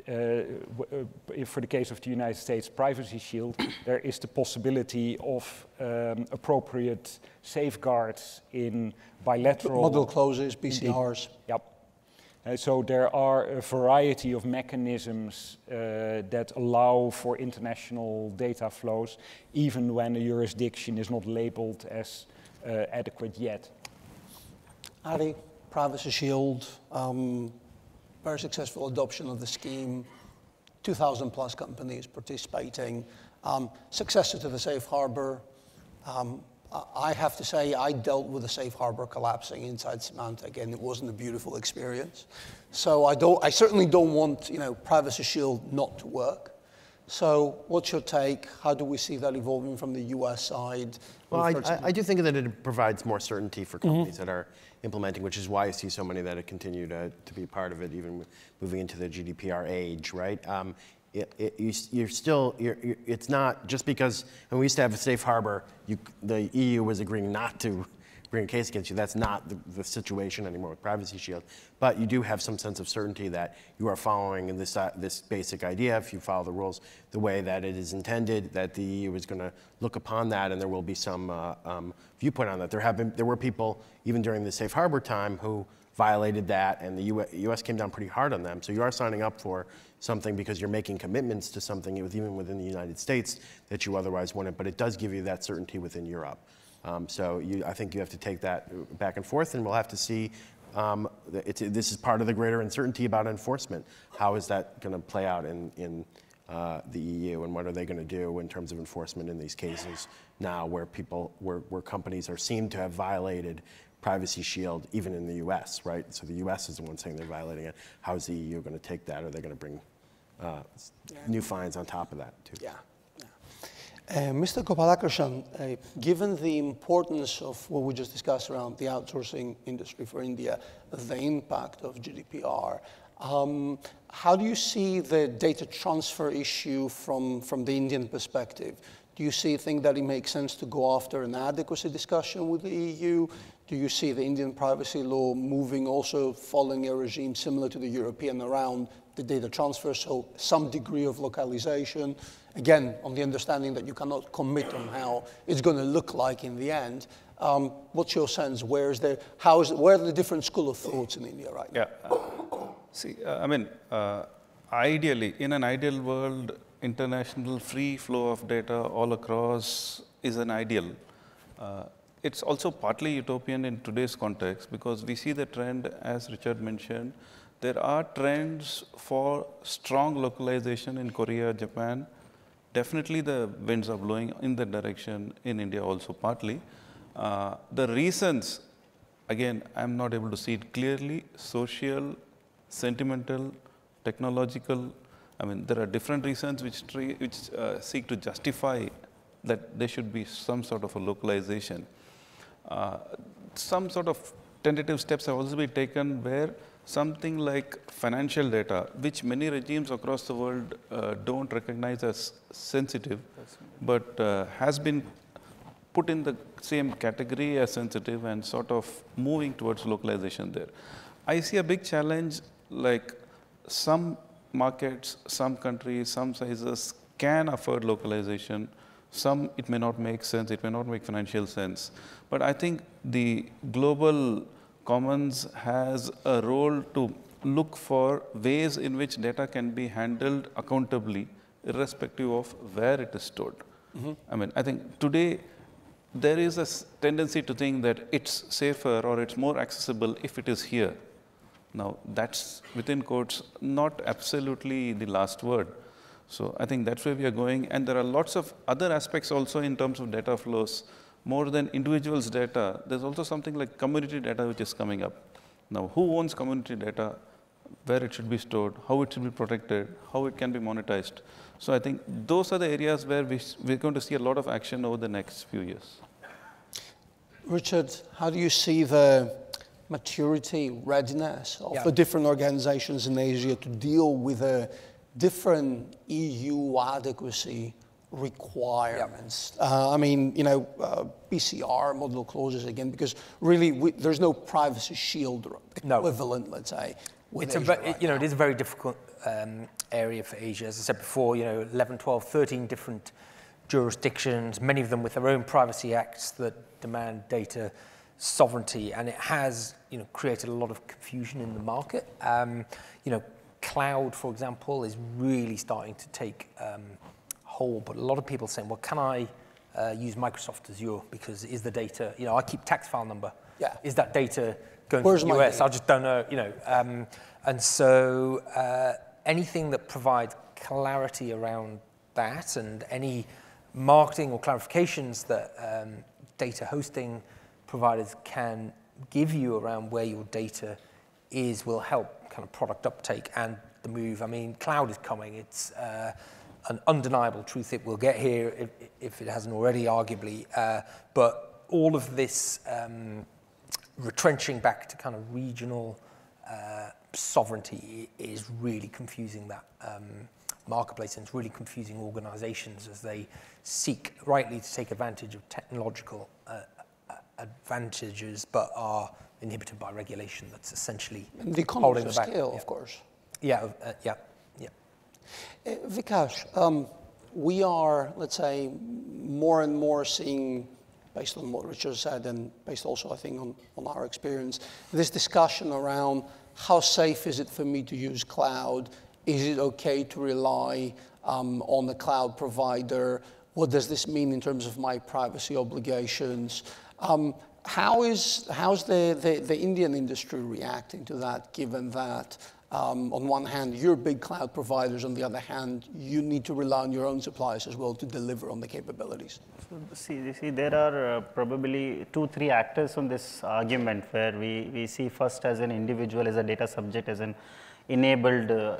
uh, if for the case of the United States Privacy Shield, there is the possibility of um, appropriate safeguards in bilateral model clauses, B C Rs. Yep. Uh, so there are a variety of mechanisms uh, that allow for international data flows, even when a jurisdiction is not labeled as Uh, adequate yet. Ari, Privacy Shield, um, very successful adoption of the scheme, two thousand plus companies participating, um, successor to the safe harbor. Um, I have to say I dealt with the safe harbor collapsing inside Symantec, and it wasn't a beautiful experience. So I, don't, I certainly don't want, you know, Privacy Shield not to work. So what's your take? How do we see that evolving from the U S side? Well, I, I, I do think that it provides more certainty for companies mm-hmm. that are implementing, which is why I see so many that have continued to, to be part of it, even moving into the G D P R age, right? Um, it, it, you, you're still, you're, you're, it's not just because, and we used to have a safe harbor, you, the E U was agreeing not to bring a case against you. That's not the, the situation anymore with Privacy Shield. But you do have some sense of certainty that you are following this, uh, this basic idea, if you follow the rules the way that it is intended, that the E U is going to look upon that, and there will be some uh, um, viewpoint on that. There have been, there were people, even during the safe harbor time, who violated that, and the U S came down pretty hard on them. So you are signing up for something because you're making commitments to something, even within the United States, that you otherwise wouldn't. But it does give you that certainty within Europe. Um, so you, I think you have to take that back and forth, and we'll have to see. Um, it's, this is part of the greater uncertainty about enforcement. How is that going to play out in, in uh, the E U, and what are they going to do in terms of enforcement in these cases now, where people, where, where companies are seen to have violated Privacy Shield, even in the U S, right? So the U S is the one saying they're violating it. How is the E U going to take that? Are they going to bring uh, yeah. new fines on top of that too? Yeah. Uh, Mister Gopalakrishnan, uh, given the importance of what we just discussed around the outsourcing industry for India, the impact of G D P R, um, how do you see the data transfer issue from, from the Indian perspective? Do you see, think that it makes sense to go after an adequacy discussion with the E U? Do you see the Indian privacy law moving, also following a regime similar to the European around the data transfer, so some degree of localization? Again, on the understanding that you cannot commit on how it's going to look like in the end. Um, what's your sense? Where is there? How is? Where are the different school of thoughts in India right now? Yeah. Uh, see, uh, I mean, uh, ideally, in an ideal world, international free flow of data all across is an ideal. Uh, it's also partly utopian in today's context because we see the trend, as Richard mentioned. There are trends for strong localization in Korea, Japan. Definitely the winds are blowing in that direction in India also partly. Uh, the reasons, again, I'm not able to see it clearly, social, sentimental, technological. I mean, there are different reasons which, which uh, seek to justify that there should be some sort of a localization. Uh, some sort of tentative steps have also been taken where something like financial data, which many regimes across the world uh, don't recognize as sensitive, but uh, has been put in the same category as sensitive and sort of moving towards localization there. I see a big challenge, like some markets, some countries, some sizes can afford localization. Some it may not make sense, it may not make financial sense. But I think the global Commons has a role to look for ways in which data can be handled accountably, irrespective of where it is stored. Mm-hmm. I mean, I think today there is a tendency to think that it's safer or it's more accessible if it is here. Now, that's, within quotes, not absolutely the last word. So I think that's where we are going. And there are lots of other aspects also in terms of data flows more than individuals' data, there's also something like community data which is coming up. Now, who owns community data, where it should be stored, how it should be protected, how it can be monetized. So I think those are the areas where we, we're going to see a lot of action over the next few years. Richard, how do you see the maturity, readiness of yeah. the different organizations in Asia to deal with the different E U adequacy requirements? Yeah. Uh, I mean, you know, uh, P C R, modular clauses again, because really we, there's no privacy shield equivalent, no. let's say. It's a, right you know, now. It is a very difficult um, area for Asia. As I said before, you know, eleven, twelve, thirteen different jurisdictions, many of them with their own privacy acts that demand data sovereignty, and it has, you know, created a lot of confusion in the market. Um, you know, cloud, for example, is really starting to take um, hold, but a lot of people saying, well, can I uh, use Microsoft Azure? Because is the data, you know, I keep tax file number. Yeah. Is that data going Where's to the U S? I just don't know, you know. Um, and so uh, anything that provides clarity around that and any marketing or clarifications that um, data hosting providers can give you around where your data is will help kind of product uptake and the move. I mean, cloud is coming. It's uh, an undeniable truth. It will get here if, if it hasn't already, arguably. Uh, but all of this um, retrenching back to kind of regional uh, sovereignty is really confusing that um, marketplace, and it's really confusing organizations as they seek rightly to take advantage of technological uh, advantages, but are inhibited by regulation that's essentially and the holding them back. Scale, yeah. Of course. Yeah, uh, yeah, yeah. Uh, Vikas, um, we are, let's say, more and more seeing, based on what Richard said and based also, I think, on, on our experience, this discussion around how safe is it for me to use cloud? Is it okay to rely um, on the cloud provider? What does this mean in terms of my privacy obligations? Um, how is how's the, the, the Indian industry reacting to that, given that um, on one hand, you're big cloud providers, on the other hand, you need to rely on your own suppliers as well to deliver on the capabilities? So, see, see, there are uh, probably two, three actors on this argument where we, we see first as an individual, as a data subject, as an enabled uh,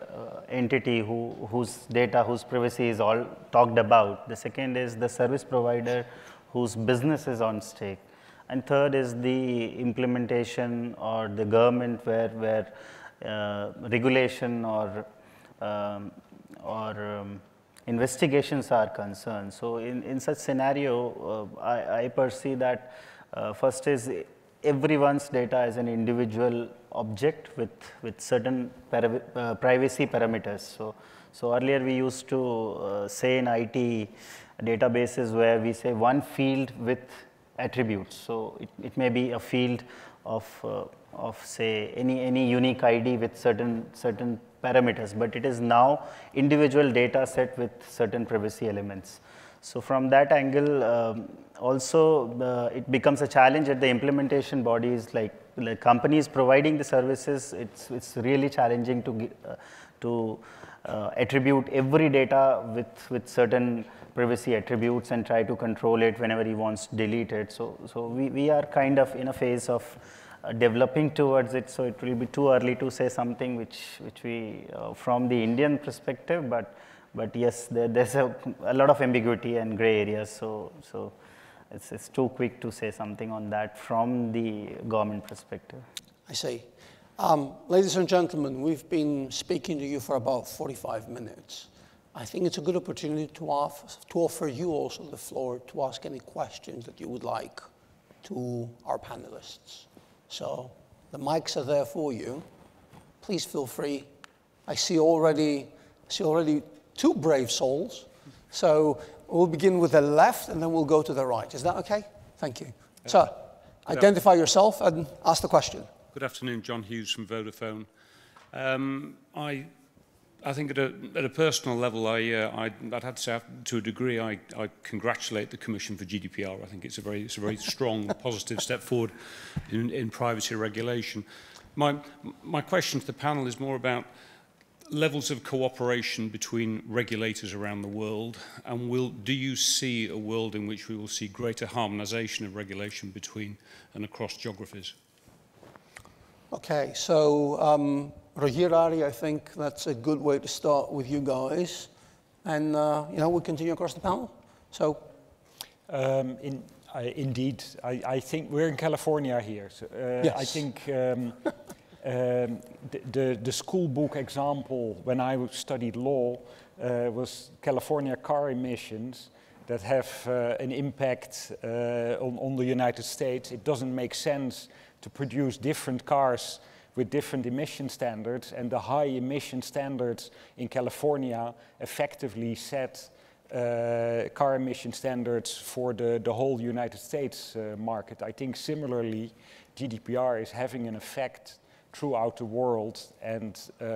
entity who, whose data, whose privacy is all talked about. The second is the service provider whose business is on stake. And third is the implementation or the government where, where uh, regulation or, um, or um, investigations are concerned. So in, in such scenario, uh, I, I perceive that uh, first is everyone's data as an individual object with, with certain para uh, privacy parameters. So, so earlier we used to uh, say in I T databases where we say one field with attributes. So it, it may be a field of, uh, of say any, any unique I D with certain, certain parameters, but it is now individual data set with certain privacy elements. So from that angle, um, also uh, it becomes a challenge at the implementation bodies like, like companies providing the services. It's, it's really challenging to, uh, to uh, attribute every data with, with certain privacy attributes and try to control it whenever he wants to delete it. So, so we, we are kind of in a phase of uh, developing towards it, so it will be too early to say something which, which we, uh, from the Indian perspective, but, but yes, there, there's a, a lot of ambiguity and gray areas, so, so it's, it's too quick to say something on that from the government perspective. I see. Um, ladies and gentlemen, we've been speaking to you for about forty-five minutes. I think it's a good opportunity to, off, to offer you also the floor to ask any questions that you would like to our panelists. So the mics are there for you. Please feel free. I see already, I see already two brave souls. So we'll begin with the left and then we'll go to the right. Is that okay? Thank you. Yeah. Sir, good identify afternoon. Yourself and ask the question. Good afternoon, John Hughes from Vodafone. Um, I. I think at a, at a personal level, I, uh, I, I'd have to say, to a degree, I, I congratulate the Commission for G D P R. I think it's a very, it's a very strong, positive step forward in, in privacy regulation. My, my question to the panel is more about levels of cooperation between regulators around the world, and will, do you see a world in which we will see greater harmonization of regulation between and across geographies? Okay, so um, Rogier, Ari, I think that's a good way to start with you guys, and uh, you know, we'll continue across the panel. So, um, in, I, indeed, I, I think we're in California here. So, uh, yes. I think. Um, Um, the, the, the school book example when I studied law uh, was California car emissions that have uh, an impact uh, on, on the United States. It doesn't make sense to produce different cars with different emission standards, and the high emission standards in California effectively set uh, car emission standards for the, the whole United States uh, market. I think similarly G D P R is having an effect throughout the world and uh,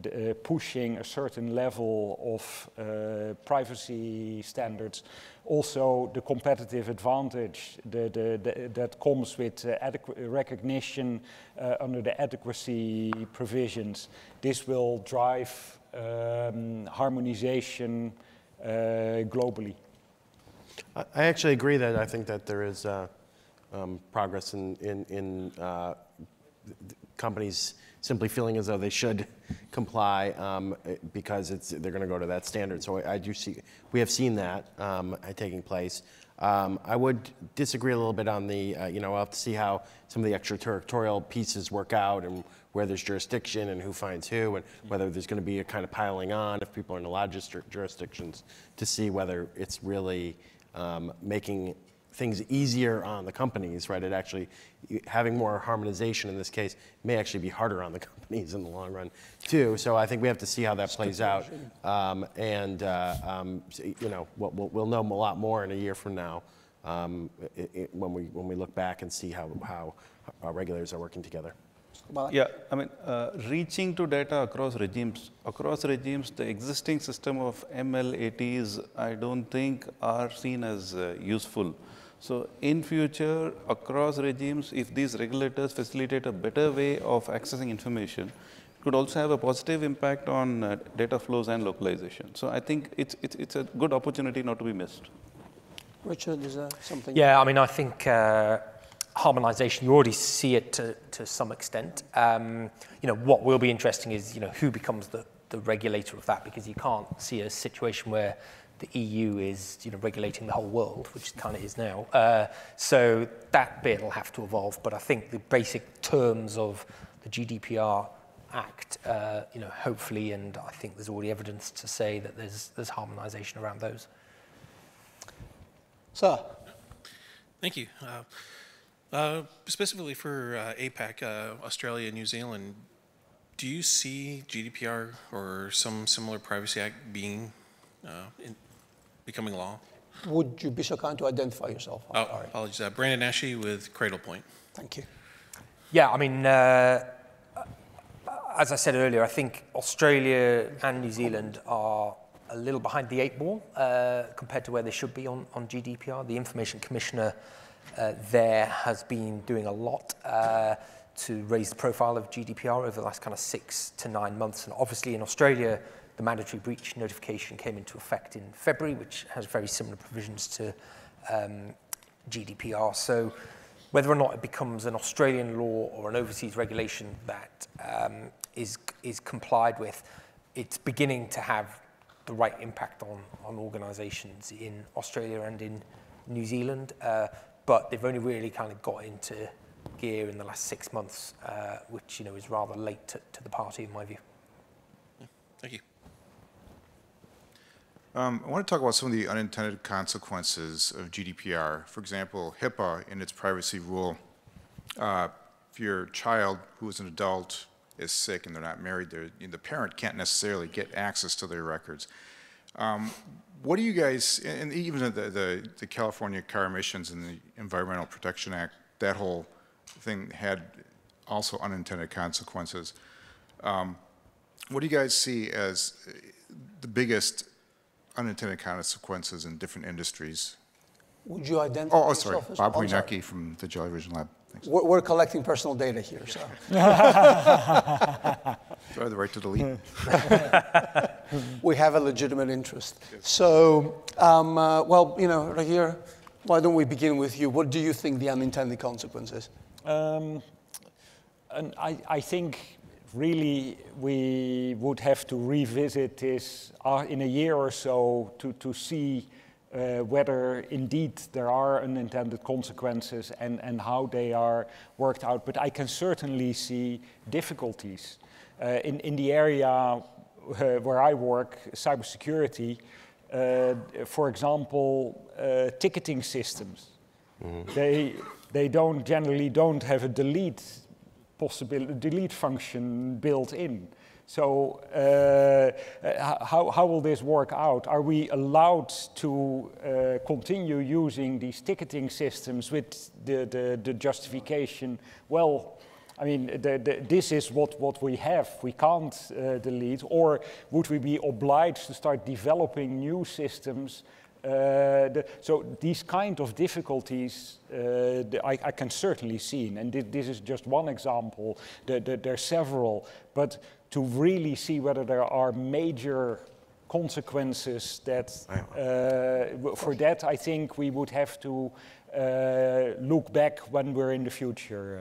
the, uh, pushing a certain level of uh, privacy standards. Also the competitive advantage the, the, the, that comes with uh, adequate recognition uh, under the adequacy provisions. This will drive um, harmonization uh, globally. I actually agree that I think that there is uh, um, progress in, in, in uh, companies simply feeling as though they should comply um, because it's, they're going to go to that standard. So I, I do see, we have seen that um, taking place. Um, I would disagree a little bit on the, uh, you know, we'll have to see how some of the extraterritorial pieces work out and where there's jurisdiction and who finds who and whether there's going to be a kind of piling on if people are in a lot of jurisdictions to see whether it's really um, making things easier on the companies, right? It actually, having more harmonization in this case may actually be harder on the companies in the long run, too. So I think we have to see how that plays out, um, and uh, um, you know, we'll, we'll know a lot more in a year from now um, it, it, when we when we look back and see how how our regulators are working together. Yeah, I mean, uh, reaching to data across regimes, across regimes, the existing system of M L A Ts, I don't think are seen as uh, useful. So in future, across regimes, if these regulators facilitate a better way of accessing information, it could also have a positive impact on uh, data flows and localization. So I think it's, it's, it's a good opportunity not to be missed. Richard, is there something? Yeah, I mean, I think uh, harmonization, you already see it to, to some extent. Um, you know, what will be interesting is, you know, who becomes the, the regulator of that, because you can't see a situation where the E U is, you know, regulating the whole world, which it kind of is now. Uh, so that bit will have to evolve, but I think the basic terms of the G D P R Act, uh, you know, hopefully, and I think there's already evidence to say that there's, there's harmonization around those. Sir. Thank you. Uh, uh, specifically for uh, APAC, uh, Australia, New Zealand, do you see G D P R or some similar Privacy Act being uh, in becoming law? Would you be so kind to identify yourself? Oh, Ari. Apologies. Uh, Brandon Ashe with Cradlepoint. Thank you. Yeah, I mean, uh, as I said earlier, I think Australia and New Zealand are a little behind the eight ball uh, compared to where they should be on, on G D P R. The Information Commissioner uh, there has been doing a lot uh, to raise the profile of G D P R over the last kind of six to nine months. And obviously in Australia, the mandatory breach notification came into effect in February, which has very similar provisions to um, G D P R. So whether or not it becomes an Australian law or an overseas regulation that um, is, is complied with, it's beginning to have the right impact on, on organisations in Australia and in New Zealand. Uh, but they've only really kind of got into gear in the last six months, uh, which, you know, is rather late to, to the party, in my view. Yeah. Thank you. Um, I want to talk about some of the unintended consequences of G D P R. For example, HIPAA in its privacy rule, uh, if your child who is an adult is sick and they're not married, they're, you know, the parent can't necessarily get access to their records. Um, what do you guys, and even the, the, the California car emissions and the Environmental Protection Act, that whole thing had also unintended consequences. Um, what do you guys see as the biggest unintended consequences in different industries? Would you identify yourself? Oh, oh sorry, Bob Wienacke from the Jolly Vision Lab. We're, we're collecting personal data here, so. Do I have the right to delete? We have a legitimate interest. So, um, uh, well, you know, right here, why don't we begin with you? What do you think the unintended consequence is? Um, and I, I think really we would have to revisit this in a year or so to, to see Uh, whether indeed there are unintended consequences and, and how they are worked out. But I can certainly see difficulties. Uh, in, in the area uh, where I work, cybersecurity, uh, for example, uh, ticketing systems. Mm-hmm. They, they don't generally don't have a delete possibility, delete function built in. So uh, how, how will this work out? Are we allowed to uh, continue using these ticketing systems with the, the, the justification, well, I mean, the, the, this is what, what we have, we can't uh, delete, or would we be obliged to start developing new systems? Uh, the, so these kind of difficulties uh, the, I, I can certainly see, and th this is just one example, the, the, there are several, but to really see whether there are major consequences that, uh, for that I think we would have to uh, look back when we're in the future.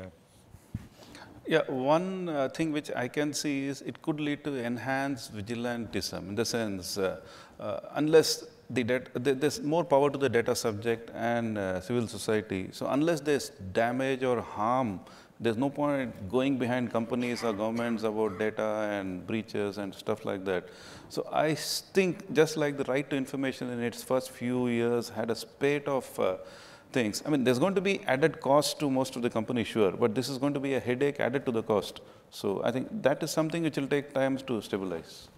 Yeah, one uh, thing which I can see is it could lead to enhanced vigilantism, in the sense, uh, uh, unless The data, there's more power to the data subject and uh, civil society. So unless there's damage or harm, there's no point going behind companies or governments about data and breaches and stuff like that. So I think just like the right to information in its first few years had a spate of uh, things. I mean, there's going to be added cost to most of the companies, sure, but this is going to be a headache added to the cost. So I think that is something which will take time to stabilize.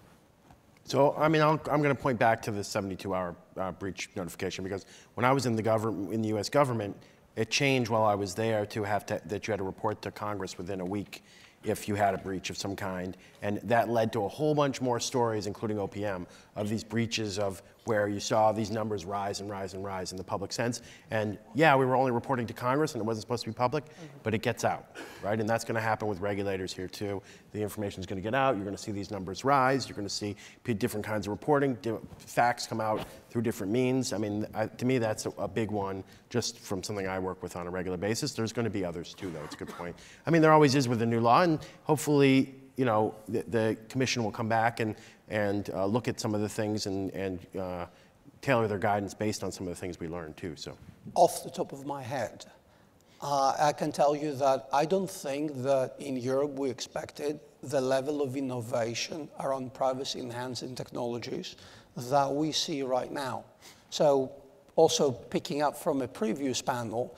So, I mean, I'll, I'm going to point back to the seventy-two hour uh, breach notification, because when I was in the government, in the U S government, it changed while I was there to have to, that you had to report to Congress within a week if you had a breach of some kind, and that led to a whole bunch more stories, including O P M, of these breaches of where you saw these numbers rise and rise and rise in the public sense, and yeah, we were only reporting to Congress and it wasn't supposed to be public, but it gets out, right? And that's going to happen with regulators here too. The information is going to get out, you're going to see these numbers rise, you're going to see different kinds of reporting, facts come out through different means. I mean, I, to me that's a, a big one, just from something I work with on a regular basis. There's going to be others too though, it's a good point. I mean, there always is with the new law, and hopefully, you know, the, the commission will come back and, and uh, look at some of the things and, and uh, tailor their guidance based on some of the things we learned too, so. Off the top of my head, uh, I can tell you that I don't think that in Europe we expected the level of innovation around privacy enhancing technologies that we see right now. So also picking up from a previous panel,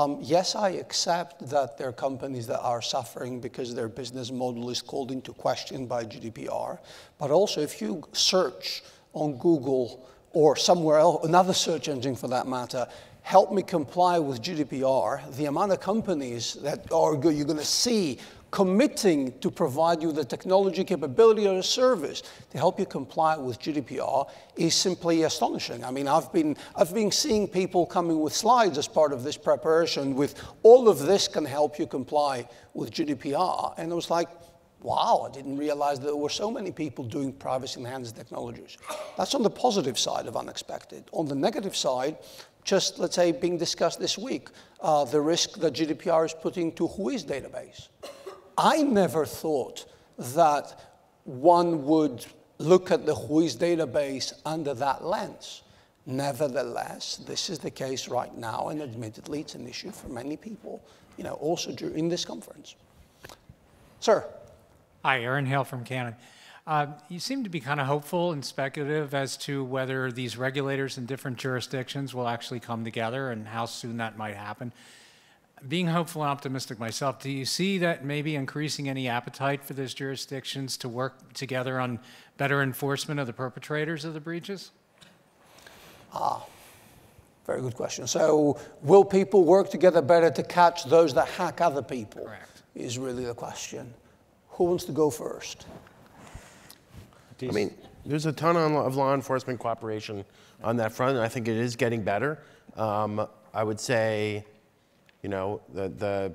Um, yes, I accept that there are companies that are suffering because their business model is called into question by G D P R. But also, if you search on Google or somewhere else, another search engine for that matter, help me comply with G D P R, the amount of companies that are good, you're going to see committing to provide you the technology capability or a service to help you comply with G D P R is simply astonishing. I mean, I've been, I've been seeing people coming with slides as part of this preparation with all of this can help you comply with G D P R. And I was like, wow, I didn't realize there were so many people doing privacy-enhanced technologies. That's on the positive side of unexpected. On the negative side, just let's say being discussed this week, uh, the risk that G D P R is putting to Whois database. I never thought that one would look at the Whois database under that lens. Nevertheless, this is the case right now, and admittedly, it's an issue for many people, you know, also during this conference. Sir. Hi, Aaron Hale from Canon. Uh, you seem to be kind of hopeful and speculative as to whether these regulators in different jurisdictions will actually come together and how soon that might happen. Being hopeful and optimistic myself, do you see that maybe increasing any appetite for those jurisdictions to work together on better enforcement of the perpetrators of the breaches? Ah, very good question. So will people work together better to catch those that hack other people? Correct. Is really the question. Who wants to go first? I mean, there's a ton of law enforcement cooperation on that front, and I think it is getting better. Um, I would say You know, the, the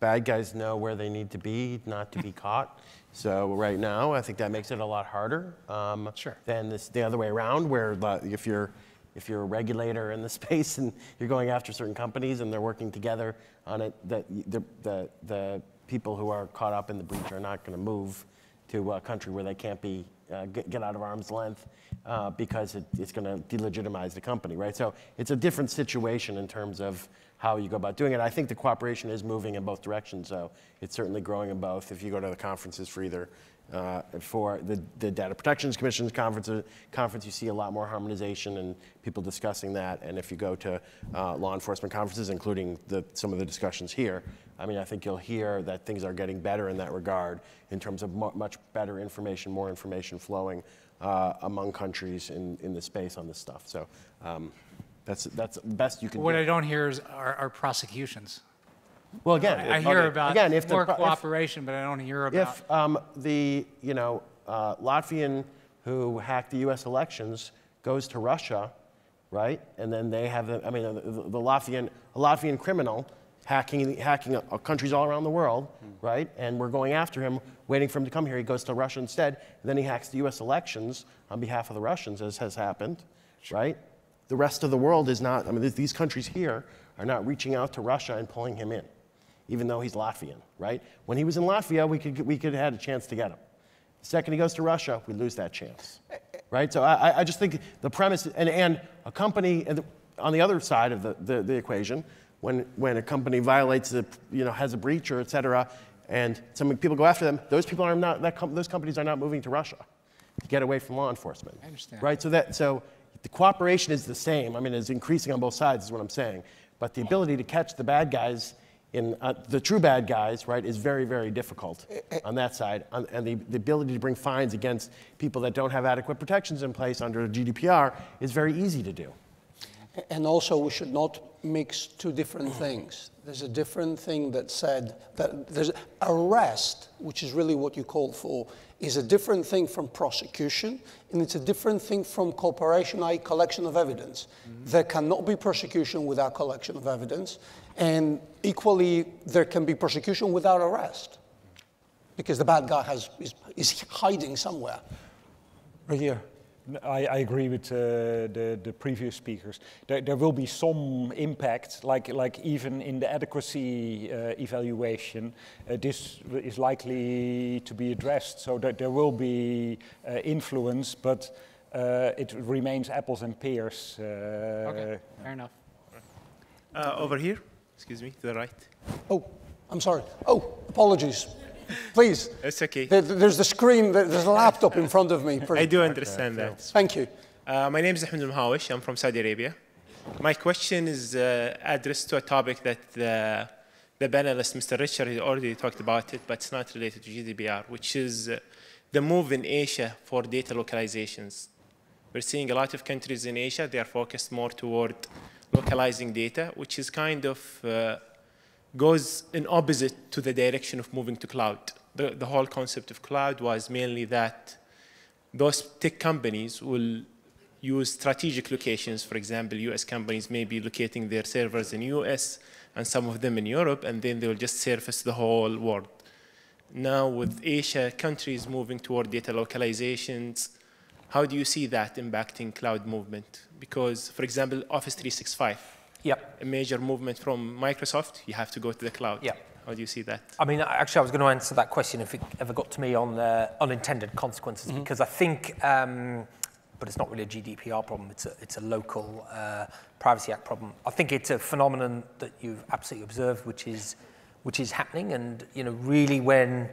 bad guys know where they need to be not to be caught. So right now, I think that makes it a lot harder um, sure. than this, the other way around, where the, if you're if you're a regulator in the space and you're going after certain companies and they're working together on it, that the the, the people who are caught up in the breach are not going to move to a country where they can't be uh, get, get out of arm's length uh, because it, it's going to delegitimize the company, right? So it's a different situation in terms of how you go about doing it. I think the cooperation is moving in both directions, so it's certainly growing in both. If you go to the conferences for either, uh, for the, the Data Protection Commission's conference, conference, you see a lot more harmonization and people discussing that. And if you go to uh, law enforcement conferences, including the, some of the discussions here, I mean, I think you'll hear that things are getting better in that regard in terms of mo much better information, more information flowing uh, among countries in, in the space on this stuff. So. Um, That's that's best you can. What do. I don't hear is are, are prosecutions. Well, again, I, I hear okay. about again, if more the, cooperation, if, but I don't hear about if um, the you know uh, Latvian who hacked the U S elections goes to Russia, right? And then they have the, I mean the, the Latvian a Latvian criminal hacking hacking a, a countries all around the world, hmm. right? And we're going after him, waiting for him to come here. He goes to Russia instead, and then he hacks the U S elections on behalf of the Russians, as has happened, sure. right? The rest of the world is not, I mean, these countries here are not reaching out to Russia and pulling him in, even though he's Latvian, right? When he was in Latvia, we could, we could have had a chance to get him. The second he goes to Russia, we lose that chance, right? So I, I just think the premise, and, and a company, and the, on the other side of the, the, the equation, when, when a company violates, the, you know, has a breach or et cetera, and some people go after them, those people are not, that com those companies are not moving to Russia to get away from law enforcement. I understand. Right, so that, so, the cooperation is the same. I mean, it's increasing on both sides is what I'm saying. But the ability to catch the bad guys, in uh, the true bad guys, right, is very, very difficult on that side. On, and the, the ability to bring fines against people that don't have adequate protections in place under G D P R is very easy to do. And also, we should not mix two different things. There's a different thing that said that there's arrest, which is really what you called for, is a different thing from prosecution, and it's a different thing from cooperation, that is collection of evidence. Mm-hmm. There cannot be prosecution without collection of evidence, and equally, there can be prosecution without arrest, because the bad guy has, is, is hiding somewhere. Right here. I, I agree with uh, the, the previous speakers. There, there will be some impact, like, like even in the adequacy uh, evaluation, uh, this is likely to be addressed. So that there will be uh, influence, but uh, it remains apples and pears. Uh, okay, fair enough. Uh, over here, excuse me, to the right. Oh, I'm sorry. Oh, apologies. Please. It's okay. There, there's the screen, there's a laptop in front of me. I do understand okay. that. Thank you. Uh, my name is Ahmed Al-Mahawish. I'm from Saudi Arabia. My question is uh, addressed to a topic that the, the panelist, Mister Richard, has already talked about it, but it's not related to G D P R, which is uh, the move in Asia for data localizations. We're seeing a lot of countries in Asia, they are focused more toward localizing data, which is kind of uh, goes in opposite to the direction of moving to cloud. The, the whole concept of cloud was mainly that those tech companies will use strategic locations. For example, U S companies may be locating their servers in U S and some of them in Europe, and then they will just service the whole world. Now with Asia, countries moving toward data localizations, how do you see that impacting cloud movement? Because, for example, Office three sixty-five. Yep. A major movement from Microsoft, you have to go to the cloud. Yep. How do you see that? I mean, actually, I was going to answer that question if it ever got to me on uh, unintended consequences, mm-hmm. because I think, um, but it's not really a G D P R problem, it's a, it's a local uh, Privacy Act problem. I think it's a phenomenon that you've absolutely observed, which is, which is happening. And, you know, really when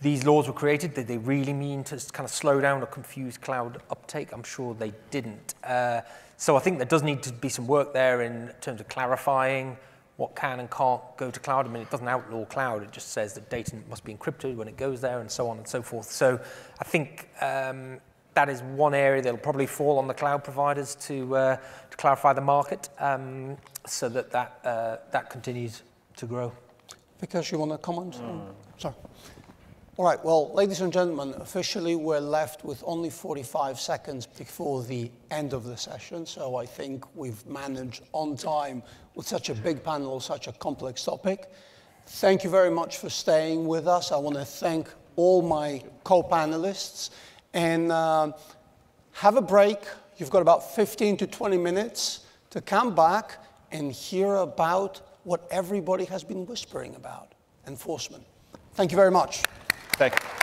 these laws were created, did they really mean to kind of slow down or confuse cloud uptake? I'm sure they didn't. Uh, So I think there does need to be some work there in terms of clarifying what can and can't go to cloud. I mean, it doesn't outlaw cloud. It just says that data must be encrypted when it goes there and so on and so forth. So I think um, that is one area that will probably fall on the cloud providers to, uh, to clarify the market um, so that that, uh, that continues to grow. Vikas, you want to comment? Mm. Sorry. All right, well, ladies and gentlemen, officially we're left with only forty-five seconds before the end of the session, so I think we've managed on time with such a big panel, such a complex topic. Thank you very much for staying with us. I want to thank all my co-panelists, and uh, have a break. You've got about fifteen to twenty minutes to come back and hear about what everybody has been whispering about, enforcement. Thank you very much. Thank you.